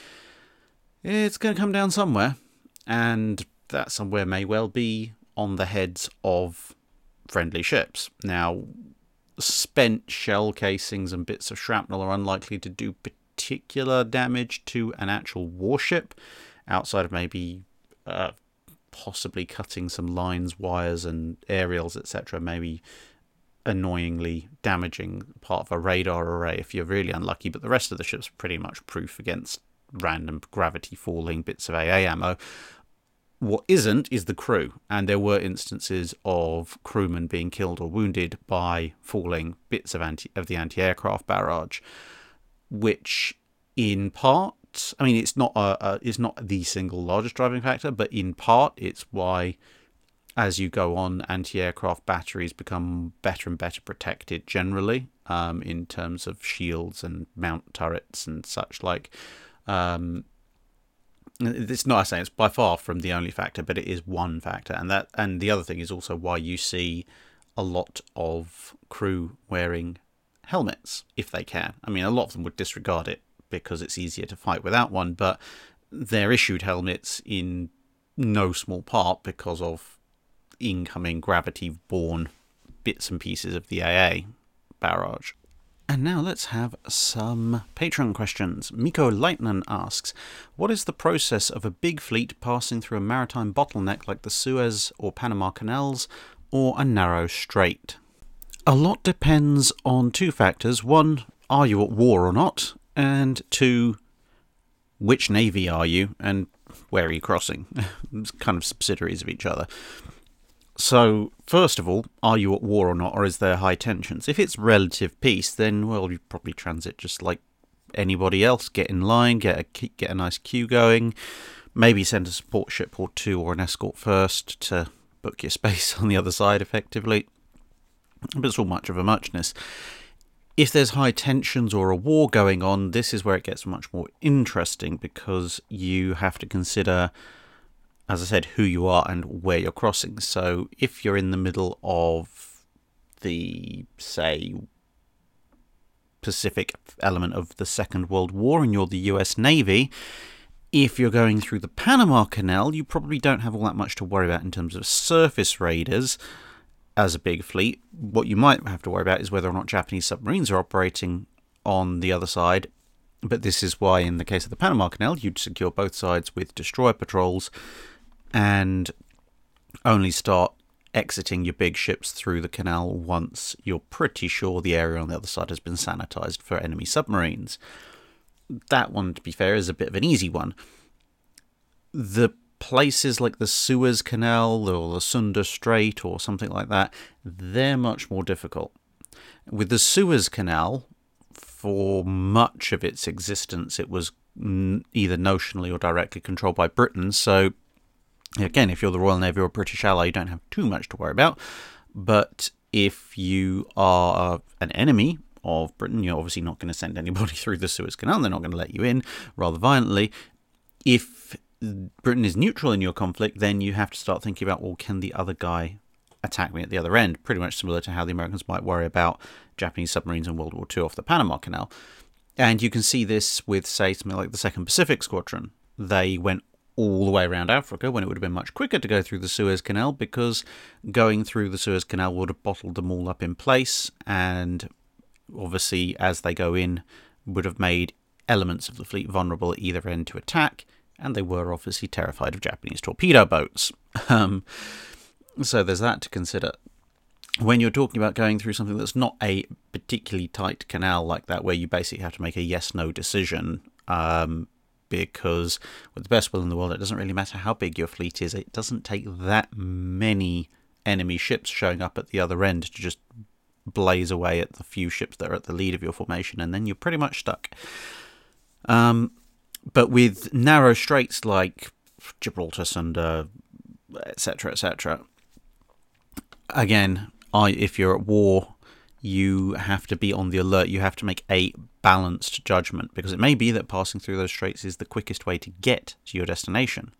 it's going to come down somewhere. And that somewhere may well be on the heads of friendly ships. Now, spent shell casings and bits of shrapnel are unlikely to do particular damage to an actual warship, outside of maybe uh, possibly cutting some lines, wires and aerials, et cetera, maybe annoyingly damaging part of a radar array if you're really unlucky. But the rest of the ship's pretty much proof against random gravity falling bits of A A ammo. What isn't is the crew, and there were instances of crewmen being killed or wounded by falling bits of anti of the anti-aircraft barrage, which in part, I mean, it's not a, a it's not the single largest driving factor, but in part it's why, as you go on, anti-aircraft batteries become better and better protected generally, um, in terms of shields and mount turrets and such like. Um, It's not, I say, it's by far from the only factor, but it is one factor. And that, and the other thing is also why you see a lot of crew wearing helmets if they can. I mean, a lot of them would disregard it because it's easier to fight without one, but they're issued helmets in no small part because of incoming gravity-borne bits and pieces of the A A barrage. And now let's have some Patreon questions. Miko Lightman asks, what is the process of a big fleet passing through a maritime bottleneck like the Suez or Panama Canals or a narrow strait? A lot depends on two factors. One, are you at war or not? And two, which navy are you and where are you crossing? It's kind of subsidiaries of each other. So, first of all, are you at war or not, or is there high tensions? If it's relative peace, then, well, you probably transit just like anybody else. Get in line, get a, get a nice queue going, maybe send a support ship or two or an escort first to book your space on the other side, effectively. But it's all much of a muchness. If there's high tensions or a war going on, this is where it gets much more interesting, because you have to consider, as I said, who you are and where you're crossing. So if you're in the middle of the, say, Pacific element of the Second World War and you're the U S Navy, if you're going through the Panama Canal, you probably don't have all that much to worry about in terms of surface raiders as a big fleet. What you might have to worry about is whether or not Japanese submarines are operating on the other side. But this is why, in the case of the Panama Canal, you'd secure both sides with destroyer patrols and only start exiting your big ships through the canal once you're pretty sure the area on the other side has been sanitized for enemy submarines. That one, to be fair, is a bit of an easy one. The places like the Suez Canal or the Sunda Strait or something like that, they're much more difficult. With the Suez Canal, for much of its existence, it was either notionally or directly controlled by Britain. So, again, if you're the Royal Navy or British ally, you don't have too much to worry about. But if you are an enemy of Britain, you're obviously not going to send anybody through the Suez Canal. They're not going to let you in, rather violently. if Britain is neutral in your conflict, then you have to start thinking about, well, can the other guy attack me at the other end? Pretty much similar to how the Americans might worry about Japanese submarines in World War Two off the Panama Canal. And you can see this with, say, something like the Second Pacific Squadron. They went all the way around Africa when it would have been much quicker to go through the Suez Canal, because going through the Suez Canal would have bottled them all up in place, and obviously as they go in would have made elements of the fleet vulnerable at either end to attack, and they were obviously terrified of Japanese torpedo boats. Um, so there's that to consider. When you're talking about going through something that's not a particularly tight canal like that, where you basically have to make a yes-no decision, um, because with the best will in the world, it doesn't really matter how big your fleet is. It doesn't take that many enemy ships showing up at the other end to just blaze away at the few ships that are at the lead of your formation, and then you're pretty much stuck. Um, but with narrow straits like Gibraltar, Sunda, et cetera, et cetera, again, I, if you're at war, you have to be on the alert. You have to make a balanced judgment, because it may be that passing through those straits is the quickest way to get to your destination.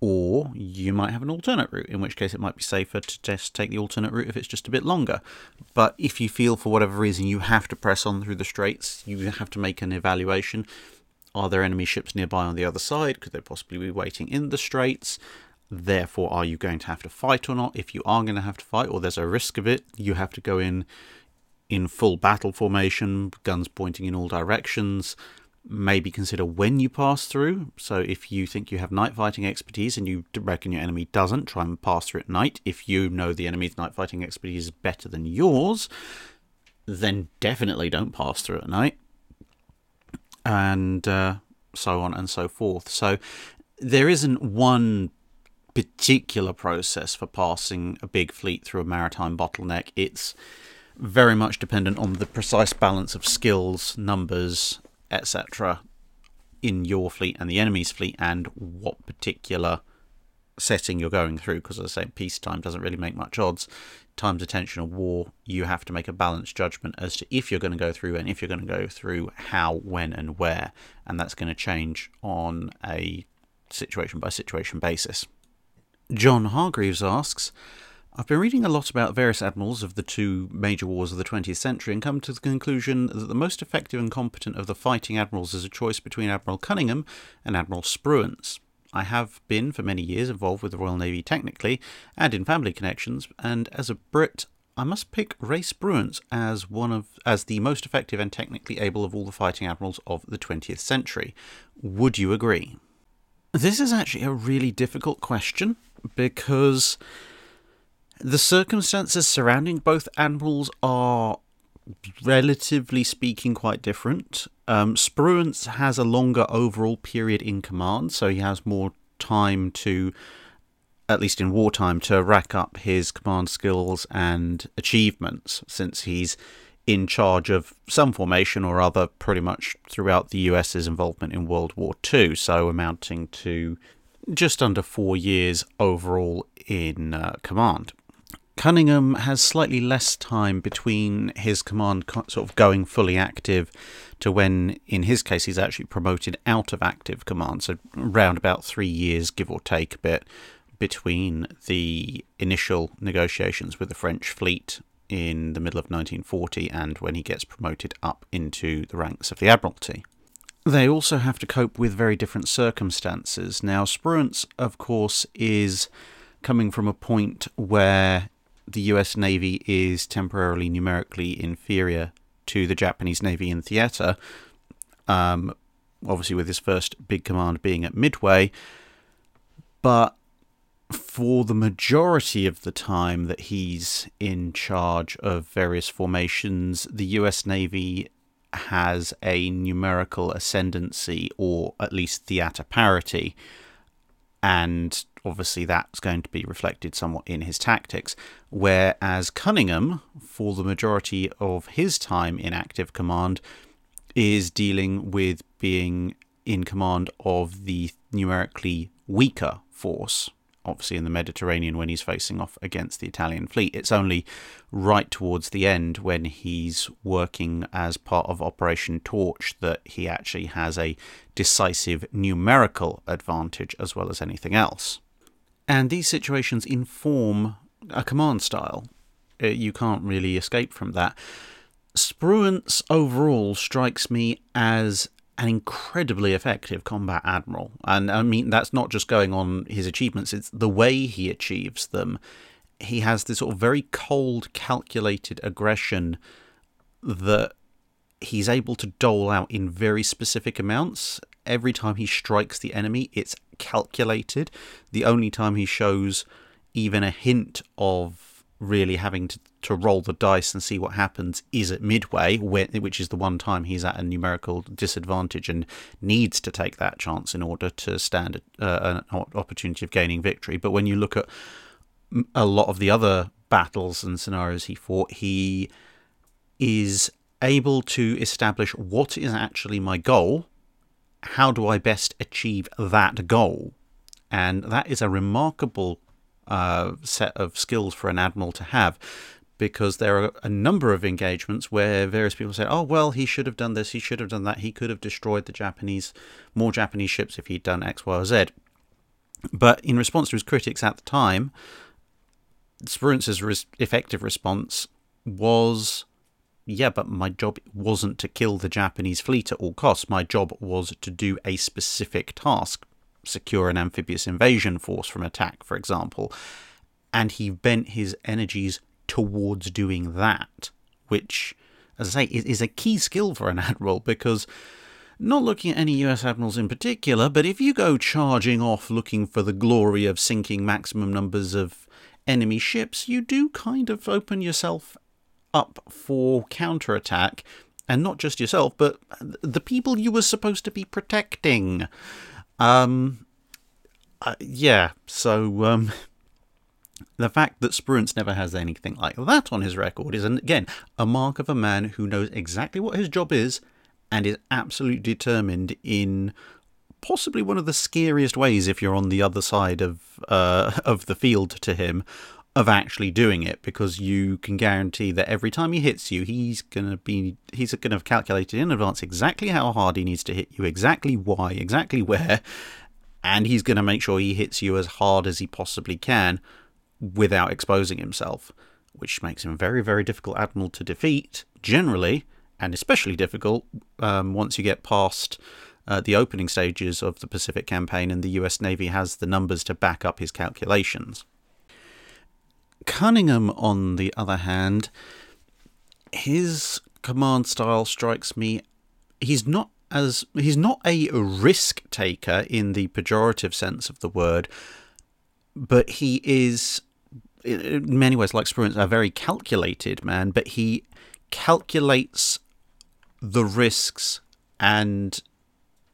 Or you might have an alternate route, in which case it might be safer to just take the alternate route if it's just a bit longer. But if you feel for whatever reason you have to press on through the straits, you have to make an evaluation. Are there enemy ships nearby on the other side? Could they possibly be waiting in the straits? Therefore, are you going to have to fight or not? If you are going to have to fight, or there's a risk of it, you have to go in in full battle formation, guns pointing in all directions. Maybe consider when you pass through. So if you think you have night fighting expertise and you reckon your enemy doesn't, try and pass through at night. If you know the enemy's night fighting expertise is better than yours, then definitely don't pass through at night. And uh, so on and so forth. So there isn't one particular process for passing a big fleet through a maritime bottleneck. It's very much dependent on the precise balance of skills, numbers, et cetera in your fleet and the enemy's fleet, and what particular setting you're going through, because as I say, peacetime doesn't really make much odds. Times of tension or war, you have to make a balanced judgment as to if you're going to go through, and if you're going to go through, how, when and where, and that's going to change on a situation by situation basis. John Hargreaves asks, I've been reading a lot about various admirals of the two major wars of the twentieth century, and come to the conclusion that the most effective and competent of the fighting admirals is a choice between Admiral Cunningham and Admiral Spruance. I have been for many years involved with the Royal Navy technically, and in family connections, and as a Brit, I must pick Ray Spruance as one of as the most effective and technically able of all the fighting admirals of the twentieth century. Would you agree? This is actually a really difficult question, because the circumstances surrounding both admirals are, relatively speaking, quite different. Um, Spruance has a longer overall period in command, so he has more time to, at least in wartime, to rack up his command skills and achievements, since he's in charge of some formation or other pretty much throughout the US's involvement in World War Two, so amounting to just under four years overall in uh, command. Cunningham has slightly less time between his command sort of going fully active to when, in his case, he's actually promoted out of active command, so around about three years, give or take a bit, between the initial negotiations with the French fleet in the middle of nineteen forty and when he gets promoted up into the ranks of the Admiralty. They also have to cope with very different circumstances. Now, Spruance, of course, is coming from a point where the U S Navy is temporarily numerically inferior to the Japanese Navy in theatre, um, obviously with his first big command being at Midway, but for the majority of the time that he's in charge of various formations, the U S Navy has a numerical ascendancy, or at least theatre parity, and obviously that's going to be reflected somewhat in his tactics, whereas Cunningham, for the majority of his time in active command, is dealing with being in command of the numerically weaker force, obviously in the Mediterranean when he's facing off against the Italian fleet. It's only right towards the end when he's working as part of Operation Torch that he actually has a decisive numerical advantage as well as anything else. And these situations inform a command style. You can't really escape from that. Spruance overall strikes me as an incredibly effective combat admiral. And I mean, that's not just going on his achievements, it's the way he achieves them. He has this sort of very cold, calculated aggression that he's able to dole out in very specific amounts. Every time he strikes the enemy, it's calculated. The only time he shows even a hint of really having to, to roll the dice and see what happens is at Midway, where, which is the one time he's at a numerical disadvantage and needs to take that chance in order to stand uh, an opportunity of gaining victory. But when you look at a lot of the other battles and scenarios he fought, he is able to establish what is actually my goal, how do I best achieve that goal? And that is a remarkable Uh, set of skills for an admiral to have, because there are a number of engagements where various people say, oh, well, he should have done this, he should have done that, he could have destroyed the Japanese, more Japanese ships if he'd done X, Y, or Z. But in response to his critics at the time, Spruance's res- effective response was, yeah, but my job wasn't to kill the Japanese fleet at all costs. My job was to do a specific task. Secure an amphibious invasion force from attack, for example, and he bent his energies towards doing that, which, as I say, is a key skill for an admiral, because not looking at any U S admirals in particular, but if you go charging off looking for the glory of sinking maximum numbers of enemy ships, you do kind of open yourself up for counterattack, and not just yourself, but the people you were supposed to be protecting. Um, uh, yeah, so, um, the fact that Spruance never has anything like that on his record is, again, a mark of a man who knows exactly what his job is and is absolutely determined in possibly one of the scariest ways, if you're on the other side of, uh, of the field to him, of actually doing it, because you can guarantee that every time he hits you, he's going to be, he's going to have calculated in advance exactly how hard he needs to hit you, exactly why, exactly where, and he's going to make sure he hits you as hard as he possibly can without exposing himself, which makes him a very, very difficult admiral to defeat, generally, and especially difficult um, once you get past uh, the opening stages of the Pacific Campaign, and the U S Navy has the numbers to back up his calculations. Cunningham, on the other hand, his command style strikes me. He's not as he's not a risk taker in the pejorative sense of the word, but he is, in many ways, like Spruance, a very calculated man. But he calculates the risks and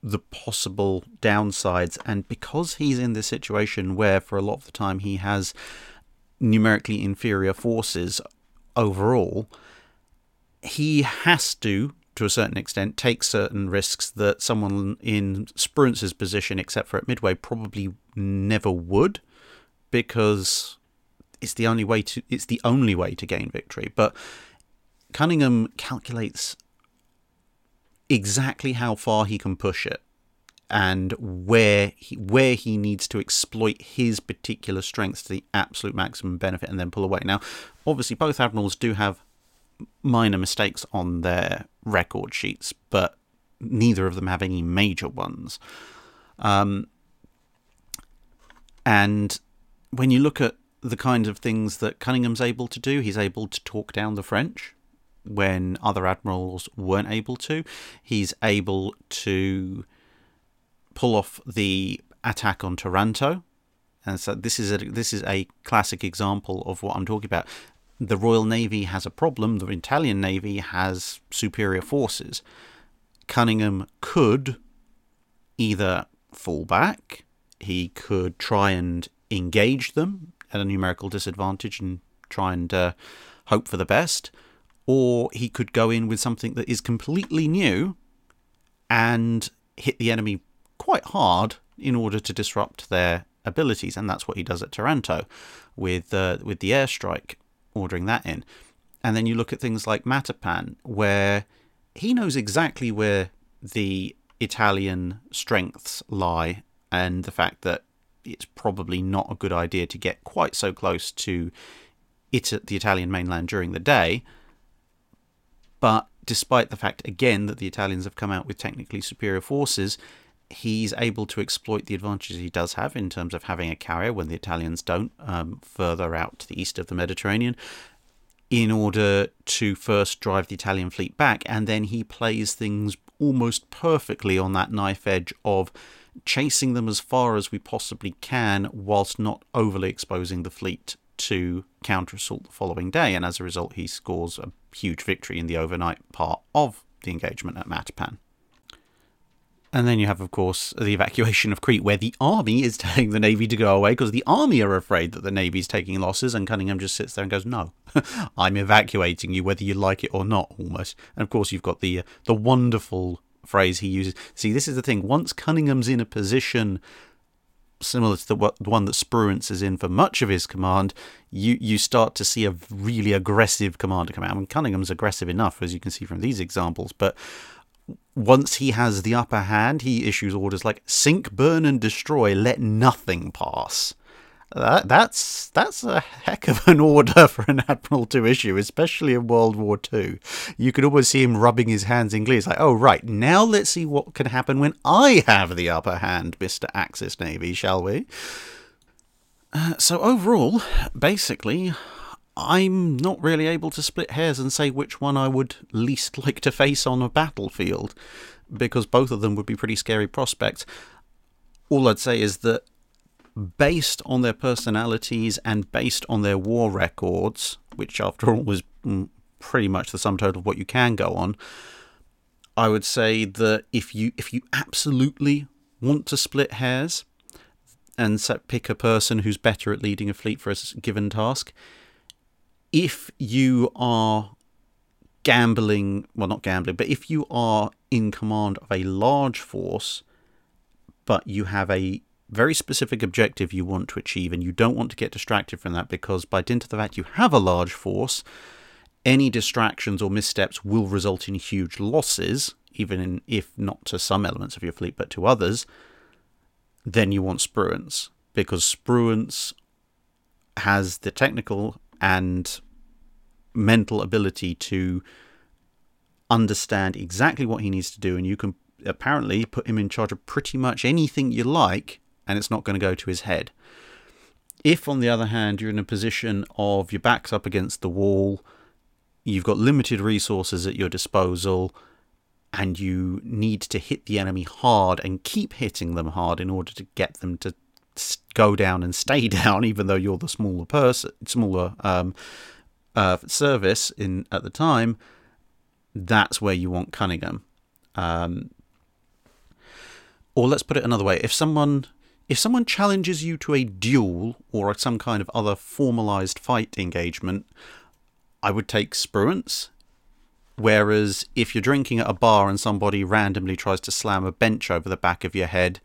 the possible downsides, and because he's in this situation where, for a lot of the time, he has numerically inferior forces overall, he has to, to a certain extent, take certain risks that someone in Spruance's position, except for at Midway, probably never would, because it's the only way to it's the only way to gain victory. But Cunningham calculates exactly how far he can push it, and where he, where he needs to exploit his particular strengths to the absolute maximum benefit and then pull away. Now, obviously, both admirals do have minor mistakes on their record sheets, but neither of them have any major ones. Um, and when you look at the kind of things that Cunningham's able to do, he's able to talk down the French when other admirals weren't able to. He's able to pull off the attack on Taranto, and so this is a this is a classic example of what I'm talking about. The Royal Navy has a problem. The Italian Navy has superior forces. Cunningham could either fall back, he could try and engage them at a numerical disadvantage and try and uh, hope for the best, or he could go in with something that is completely new and hit the enemy quite hard in order to disrupt their abilities, and that's what he does at Taranto with uh, with the airstrike, ordering that in. And then you look at things like Matapan, where he knows exactly where the Italian strengths lie, and the fact that it's probably not a good idea to get quite so close to it, the Italian mainland, during the day. But despite the fact, again, that the Italians have come out with technically superior forces, he's able to exploit the advantages he does have in terms of having a carrier when the Italians don't, um, further out to the east of the Mediterranean, in order to first drive the Italian fleet back. And then he plays things almost perfectly on that knife edge of chasing them as far as we possibly can whilst not overly exposing the fleet to counter-assault the following day. And as a result, he scores a huge victory in the overnight part of the engagement at Matapan. And then you have, of course, the evacuation of Crete, where the army is telling the Navy to go away because the army are afraid that the Navy's taking losses, and Cunningham just sits there and goes, no, I'm evacuating you whether you like it or not, almost. And of course, you've got the, the wonderful phrase he uses. See, this is the thing. Once Cunningham's in a position similar to the one that Spruance is in for much of his command, you, you start to see a really aggressive commander come out. I mean, Cunningham's aggressive enough, as you can see from these examples, but once he has the upper hand, he issues orders like sink, burn, and destroy, let nothing pass. That, that's that's a heck of an order for an admiral to issue, especially in World War Two. You could almost see him rubbing his hands in glee. It's like, oh, right, now let's see what can happen when I have the upper hand, Mister Axis Navy, shall we? Uh, so overall, basically, I'm not really able to split hairs and say which one I would least like to face on a battlefield, because both of them would be pretty scary prospects. All I'd say is that based on their personalities and based on their war records, which after all was pretty much the sum total of what you can go on, I would say that if you if you absolutely want to split hairs and pick a person who's better at leading a fleet for a given task, if you are gambling, well, not gambling, but if you are in command of a large force, but you have a very specific objective you want to achieve and you don't want to get distracted from that, because by dint of the fact you have a large force, any distractions or missteps will result in huge losses, even in, if not to some elements of your fleet, but to others, then you want Spruance, because Spruance has the technical and mental ability to understand exactly what he needs to do, and you can apparently put him in charge of pretty much anything you like, and it's not going to go to his head. If, on the other hand, you're in a position of your back's up against the wall, you've got limited resources at your disposal, and you need to hit the enemy hard and keep hitting them hard in order to get them to go down and stay down, even though you're the smaller person, smaller um, uh, service in at the time, that's where you want Cunningham. Um, or let's put it another way: if someone if someone challenges you to a duel or some kind of other formalized fight engagement, I would take Spruance. Whereas if you're drinking at a bar and somebody randomly tries to slam a bench over the back of your head,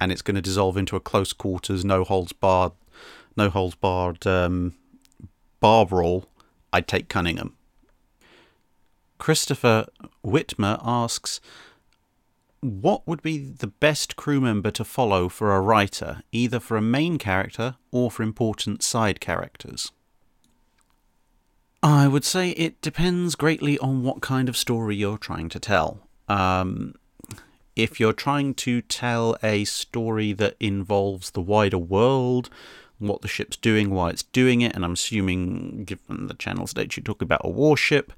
and it's going to dissolve into a close quarters, no holds barred, no holds barred um, bar brawl, I'd take Cunningham. Christopher Whitmer asks, what would be the best crew member to follow for a writer, either for a main character or for important side characters? I would say it depends greatly on what kind of story you're trying to tell. Um... If you're trying to tell a story that involves the wider world, what the ship's doing, why it's doing it, and I'm assuming, given the channel state, you're talking about a warship,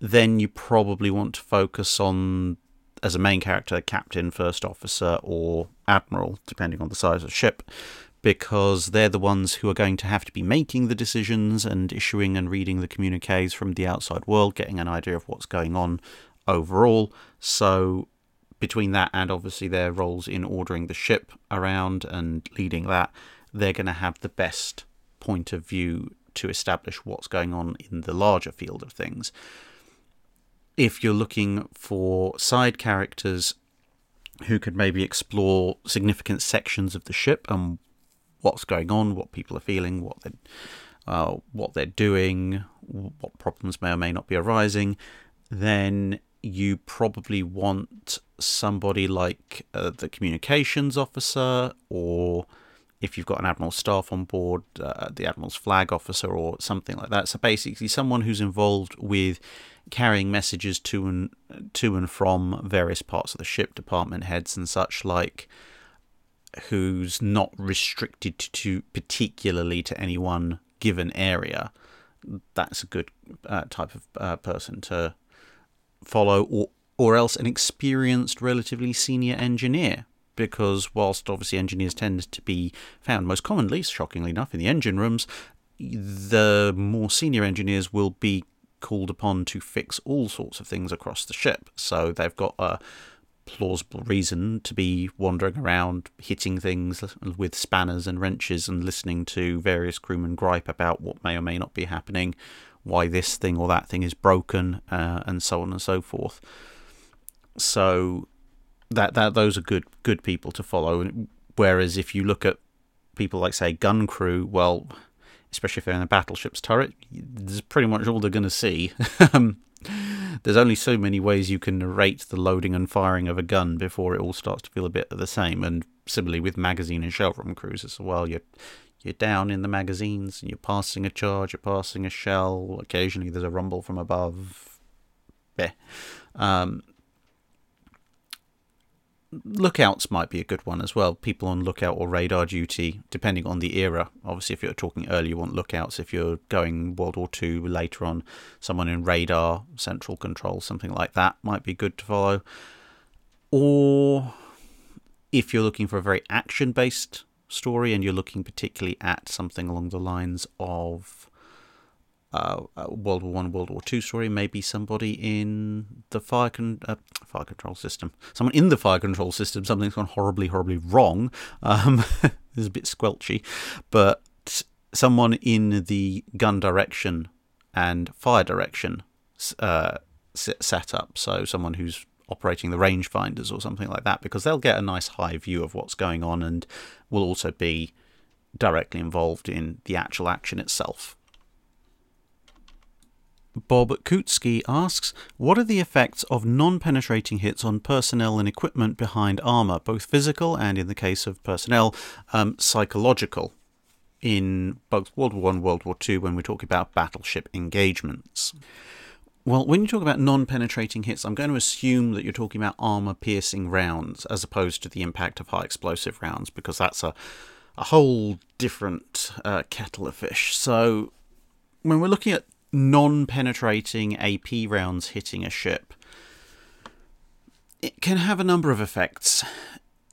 then you probably want to focus on, as a main character, captain, first officer, or admiral, depending on the size of the ship, because they're the ones who are going to have to be making the decisions and issuing and reading the communiques from the outside world, getting an idea of what's going on overall. So between that and obviously their roles in ordering the ship around and leading that, they're going to have the best point of view to establish what's going on in the larger field of things. If you're looking for side characters who could maybe explore significant sections of the ship and what's going on, what people are feeling, what they're, uh, what they're doing, what problems may or may not be arising, then you probably want somebody like uh, the communications officer, or if you've got an admiral's staff on board, uh, the admiral's flag officer or something like that. So basically someone who's involved with carrying messages to and, to and from various parts of the ship, department heads and such like, who's not restricted to, to particularly to any one given area. That's a good uh, type of uh, person to follow, or, or else an experienced, relatively senior engineer. Because whilst obviously engineers tend to be found most commonly, shockingly enough, in the engine rooms, the more senior engineers will be called upon to fix all sorts of things across the ship. So they've got a plausible reason to be wandering around, hitting things with spanners and wrenches and listening to various crewmen gripe about what may or may not be happening, why this thing or that thing is broken, uh, and so on and so forth. So that that those are good good people to follow. Whereas if you look at people like, say, gun crew, well, especially if they're in a battleship's turret, there's pretty much all they're going to see. There's only so many ways you can narrate the loading and firing of a gun before it all starts to feel a bit the same. And similarly with magazine and shell room crews as well. You're, you're down in the magazines and you're passing a charge, you're passing a shell. Occasionally there's a rumble from above. Yeah. Um, Lookouts might be a good one as well. People on lookout or radar duty, depending on the era. Obviously, if you're talking early, you want lookouts. If you're going World War Two later on, someone in radar, central control, something like that might be good to follow. Or if you're looking for a very action-based story and you're looking particularly at something along the lines of Uh, World War One, World War Two story, maybe somebody in the fire con- uh, fire control system. Someone in the fire control system, something's gone horribly, horribly wrong. Um, it's a bit squelchy, but someone in the gun direction and fire direction uh, set up. So someone who's operating the rangefinders or something like that, because they'll get a nice high view of what's going on and will also be directly involved in the actual action itself. Bob Kutsky asks, what are the effects of non-penetrating hits on personnel and equipment behind armour, both physical and, in the case of personnel, um, psychological, in both World War One and World War Two when we talk about battleship engagements? Well, when you talk about non-penetrating hits, I'm going to assume that you're talking about armour-piercing rounds as opposed to the impact of high-explosive rounds, because that's a, a whole different uh, kettle of fish. So when we're looking at non-penetrating A P rounds hitting a ship, it can have a number of effects.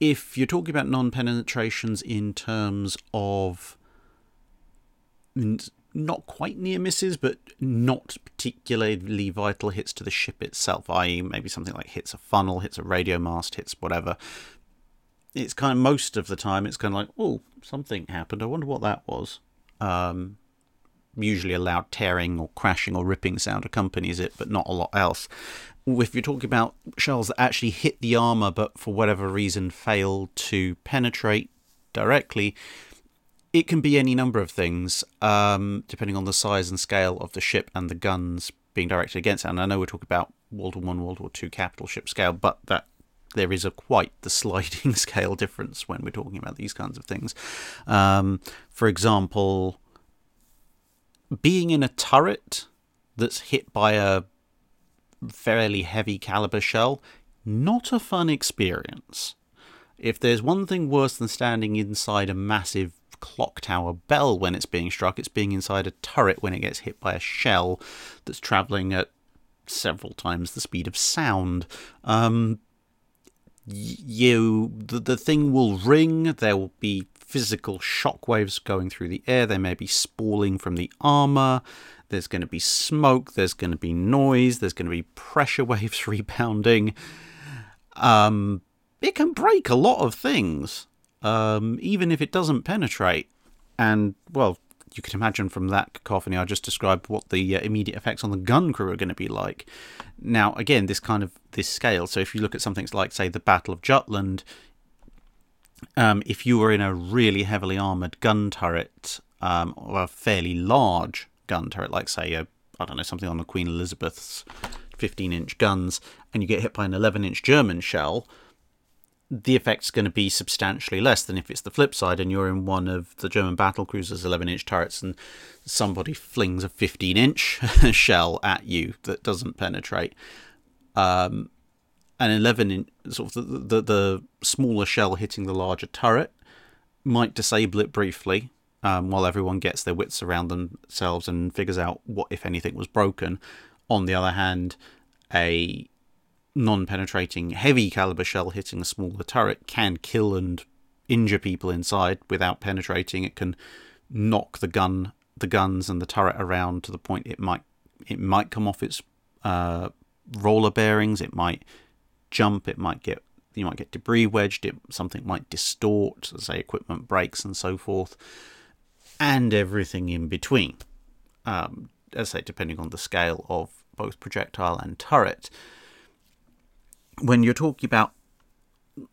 If you're talking about non-penetrations in terms of not quite near misses, but not particularly vital hits to the ship itself, that is maybe something like hits a funnel, hits a radio mast, hits whatever, it's kind of most of the time it's kind of like, oh, something happened, I wonder what that was. Um... Usually a loud tearing or crashing or ripping sound accompanies it, but not a lot else. If you're talking about shells that actually hit the armour but for whatever reason fail to penetrate directly, it can be any number of things, um, depending on the size and scale of the ship and the guns being directed against it. And I know we're talking about World War One, World War Two capital ship scale, but that there is a quite the sliding scale difference when we're talking about these kinds of things. Um, for example, being in a turret that's hit by a fairly heavy caliber shell, not a fun experience. If there's one thing worse than standing inside a massive clock tower bell when it's being struck, it's being inside a turret when it gets hit by a shell that's travelling at several times the speed of sound. Um, you, the, the thing will ring, there will be physical shockwaves going through the air, there may be spalling from the armour, there's going to be smoke, there's going to be noise, there's going to be pressure waves rebounding. Um, it can break a lot of things, um, even if it doesn't penetrate. And, well, you can imagine from that cacophony I just described what the uh, immediate effects on the gun crew are going to be like. Now, again, this kind of, this scale, so if you look at something like, say, the Battle of Jutland, um, if you were in a really heavily armoured gun turret, um, or a fairly large gun turret, like, say, a, I don't know, something on the Queen Elizabeth's fifteen-inch guns, and you get hit by an eleven-inch German shell, the effect's going to be substantially less than if it's the flip side and you're in one of the German battlecruisers' eleven-inch turrets and somebody flings a fifteen-inch shell at you that doesn't penetrate. Um, an eleven-inch, sort of the, the, the smaller shell hitting the larger turret might disable it briefly, um, while everyone gets their wits around themselves and figures out what, if anything, was broken. On the other hand, a non-penetrating heavy caliber shell hitting a smaller turret can kill and injure people inside without penetrating. It can knock the gun, the guns and the turret around to the point it might it might come off its uh, roller bearings. It might jump. It might get you might get debris wedged. It something might distort. Say equipment breaks and so forth, and everything in between. Um, as I say, depending on the scale of both projectile and turret. When you're talking about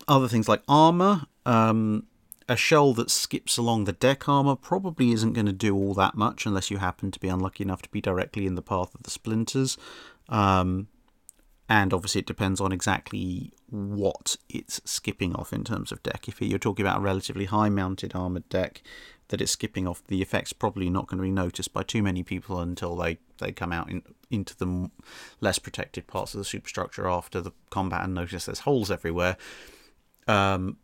other things like armour, um, a shell that skips along the deck armour probably isn't going to do all that much unless you happen to be unlucky enough to be directly in the path of the splinters. Um, and obviously it depends on exactly what it's skipping off in terms of deck. If you're talking about a relatively high-mounted armoured deck that it's skipping off, the effect's probably not going to be noticed by too many people until they, they come out in, into the less protected parts of the superstructure after the combat and notice there's holes everywhere. Um,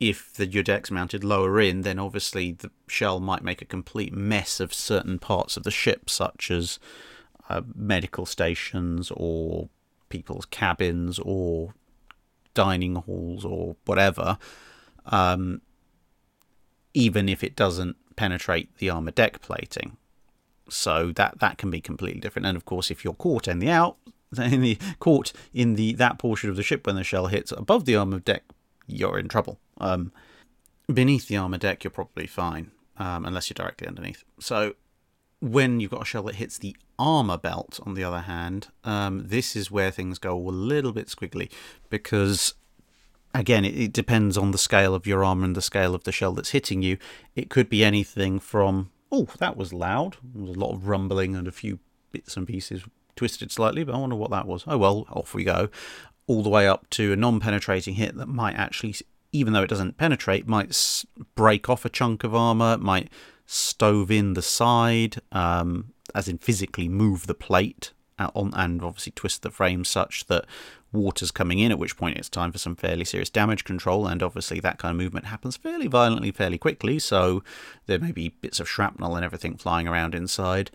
if the, your deck's mounted lower in, then obviously the shell might make a complete mess of certain parts of the ship, such as uh, medical stations or people's cabins or dining halls or whatever, um, even if it doesn't penetrate the armor deck plating. So that that can be completely different. And of course, if you're caught in the out, in the caught in the that portion of the ship when the shell hits above the armor deck, you're in trouble. Um, beneath the armor deck, you're probably fine, um, unless you're directly underneath. So when you've got a shell that hits the armor belt, on the other hand, um, this is where things go a little bit squiggly, because again, it, it depends on the scale of your armor and the scale of the shell that's hitting you. It could be anything from, oh, that was loud. There was a lot of rumbling and a few bits and pieces twisted slightly, but I wonder what that was. Oh, well, off we go. All the way up to a non-penetrating hit that might actually, even though it doesn't penetrate, might break off a chunk of armor, might stove in the side, um, as in physically move the plate on, and obviously twist the frame such that water's coming in, at which point it's time for some fairly serious damage control. And obviously that kind of movement happens fairly violently, fairly quickly, so there may be bits of shrapnel and everything flying around inside.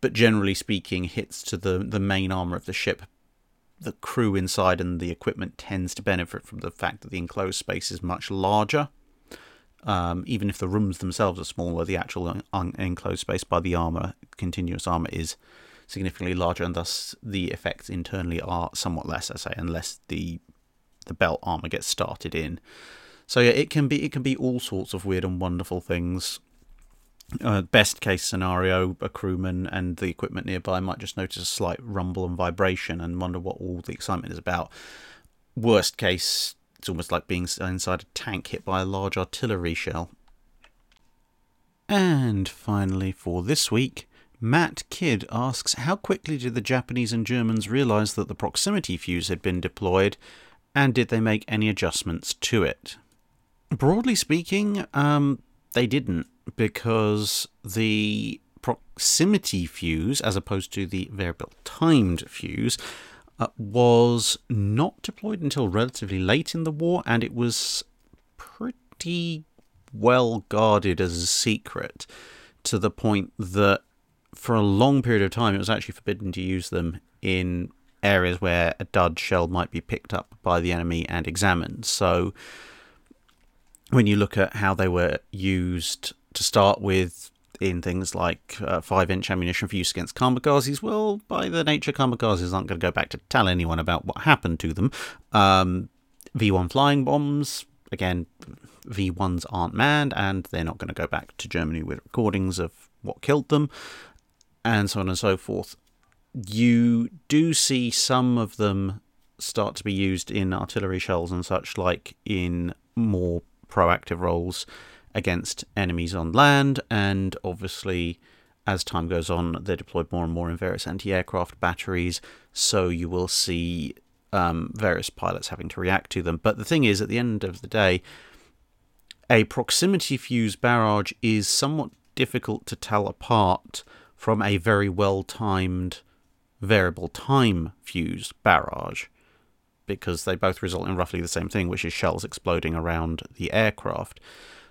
But generally speaking, hits to the, the main armour of the ship, the crew inside and the equipment tends to benefit from the fact that the enclosed space is much larger. Um, even if the rooms themselves are smaller, the actual un- un- enclosed space by the armour, continuous armour, is significantly larger, and thus the effects internally are somewhat less, I say, unless the the belt armour gets started in. So yeah, it can be it can be all sorts of weird and wonderful things. Uh, best case scenario, a crewman and the equipment nearby might just notice a slight rumble and vibration and wonder what all the excitement is about. Worst case, it's almost like being inside a tank hit by a large artillery shell. And finally for this week, Matt Kidd asks, how quickly did the Japanese and Germans realise that the proximity fuse had been deployed, and did they make any adjustments to it? Broadly speaking, um, they didn't, because the proximity fuse, as opposed to the variable timed fuse, was not deployed until relatively late in the war, and it was pretty well guarded as a secret, to the point that for a long period of time it was actually forbidden to use them in areas where a dud shell might be picked up by the enemy and examined. So when you look at how they were used to start with in things like uh, five-inch ammunition for use against kamikazes, well, by their nature, kamikazes aren't going to go back to tell anyone about what happened to them. Um, V one flying bombs, again, V ones aren't manned, and they're not going to go back to Germany with recordings of what killed them, and so on and so forth. You do see some of them start to be used in artillery shells and such, like in more proactive roles against enemies on land, and obviously as time goes on they're deployed more and more in various anti-aircraft batteries, so you will see um, various pilots having to react to them. But the thing is, at the end of the day, a proximity fuse barrage is somewhat difficult to tell apart from a very well-timed variable time fuse barrage, because they both result in roughly the same thing, which is shells exploding around the aircraft.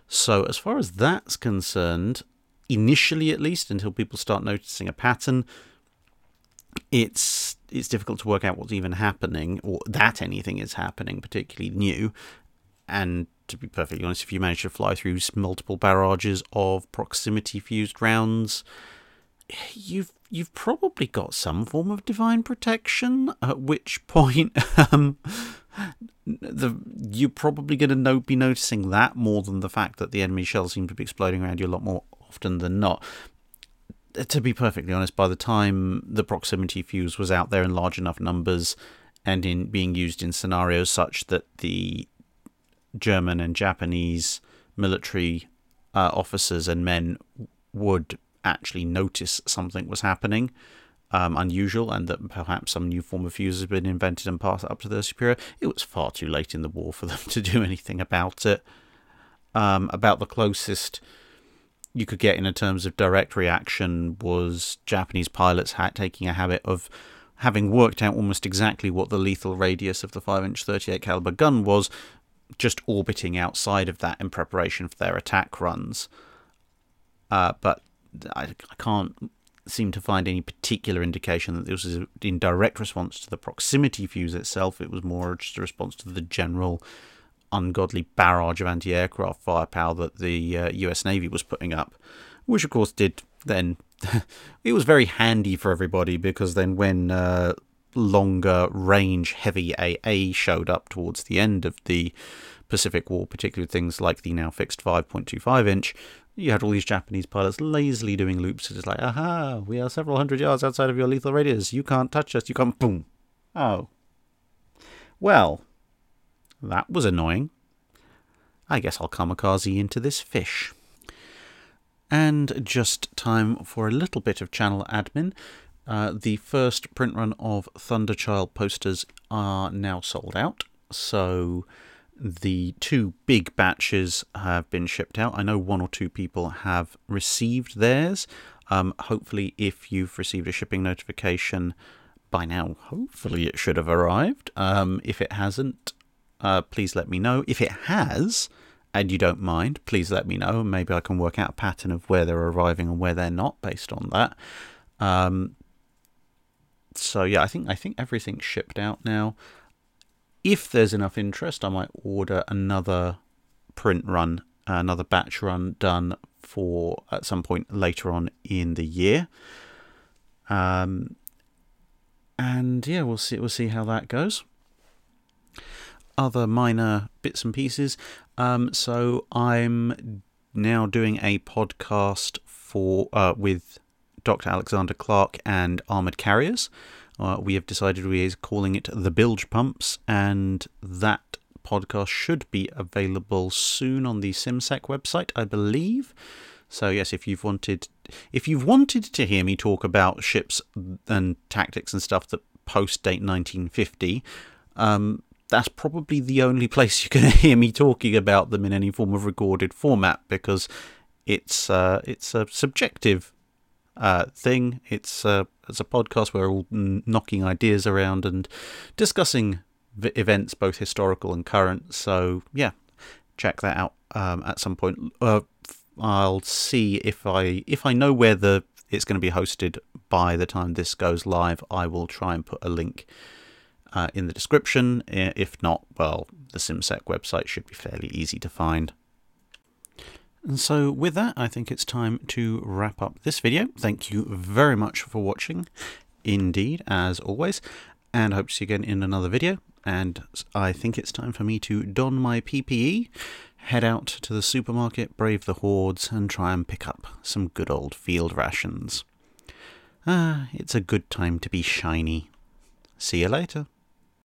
So as far as that's concerned, initially at least, until people start noticing a pattern, it's it's difficult to work out what's even happening, or that anything is happening particularly new. And to be perfectly honest, if you manage to fly through multiple barrages of proximity fused rounds, you've you've probably got some form of divine protection, at which point um, the, you're probably going to no, be noticing that more than the fact that the enemy shells seem to be exploding around you a lot more often than not. To be perfectly honest, by the time the proximity fuse was out there in large enough numbers and in being used in scenarios such that the German and Japanese military uh, officers and men would actually notice something was happening um, unusual, and that perhaps some new form of fuse has been invented and passed up to their superior, it was far too late in the war for them to do anything about it. Um, about the closest you could get in terms of direct reaction was Japanese pilots ha- taking a habit of having worked out almost exactly what the lethal radius of the five inch thirty-eight caliber gun was, just orbiting outside of that in preparation for their attack runs. Uh, but I, I can't seem to find any particular indication that this was in direct response to the proximity fuse itself. It was more just a response to the general ungodly barrage of anti-aircraft firepower that the uh, U S Navy was putting up, which of course did then... it was very handy for everybody, because then when uh, longer range heavy A A showed up towards the end of the Pacific War, particularly things like the now fixed five point two five inch, you had all these Japanese pilots lazily doing loops. It's like, aha, we are several hundred yards outside of your lethal radius. You can't touch us. You can't... Boom. Oh. Well, that was annoying. I guess I'll kamikaze into this fish. And just time for a little bit of channel admin. Uh, the first print run of Thunderchild posters are now sold out. So... the two big batches have been shipped out. I know one or two people have received theirs. Um, hopefully, if you've received a shipping notification by now, hopefully it should have arrived. Um, if it hasn't, uh, please let me know. If it has, and you don't mind, please let me know. Maybe I can work out a pattern of where they're arriving and where they're not based on that. Um, so, yeah, I think I think everything's shipped out now. If there's enough interest, I might order another print run, another batch run done for at some point later on in the year. Um, and yeah, we'll see. We'll see how that goes. Other minor bits and pieces. Um, so I'm now doing a podcast for uh, with Doctor Alexander Clark and Armoured Carriers. Uh, we have decided we are calling it The Bilge Pumps, and that podcast should be available soon on the SimSec website, I believe. So yes, if you've wanted, if you've wanted to hear me talk about ships and tactics and stuff that post-date nineteen fifty, um, that's probably the only place you're going to hear me talking about them in any form of recorded format, because it's uh, it's a subjective uh, thing. It's uh, It's a podcast where we're all knocking ideas around and discussing v- events, both historical and current. So, yeah, check that out um, at some point. Uh, I'll see if I if I know where the it's going to be hosted by the time this goes live. I will try and put a link uh, in the description. If not, well, the SimSec website should be fairly easy to find. And so with that, I think it's time to wrap up this video. Thank you very much for watching, indeed, as always, and hope to see you again in another video. And I think it's time for me to don my P P E, head out to the supermarket, brave the hordes, and try and pick up some good old field rations. Ah, it's a good time to be shiny. See you later.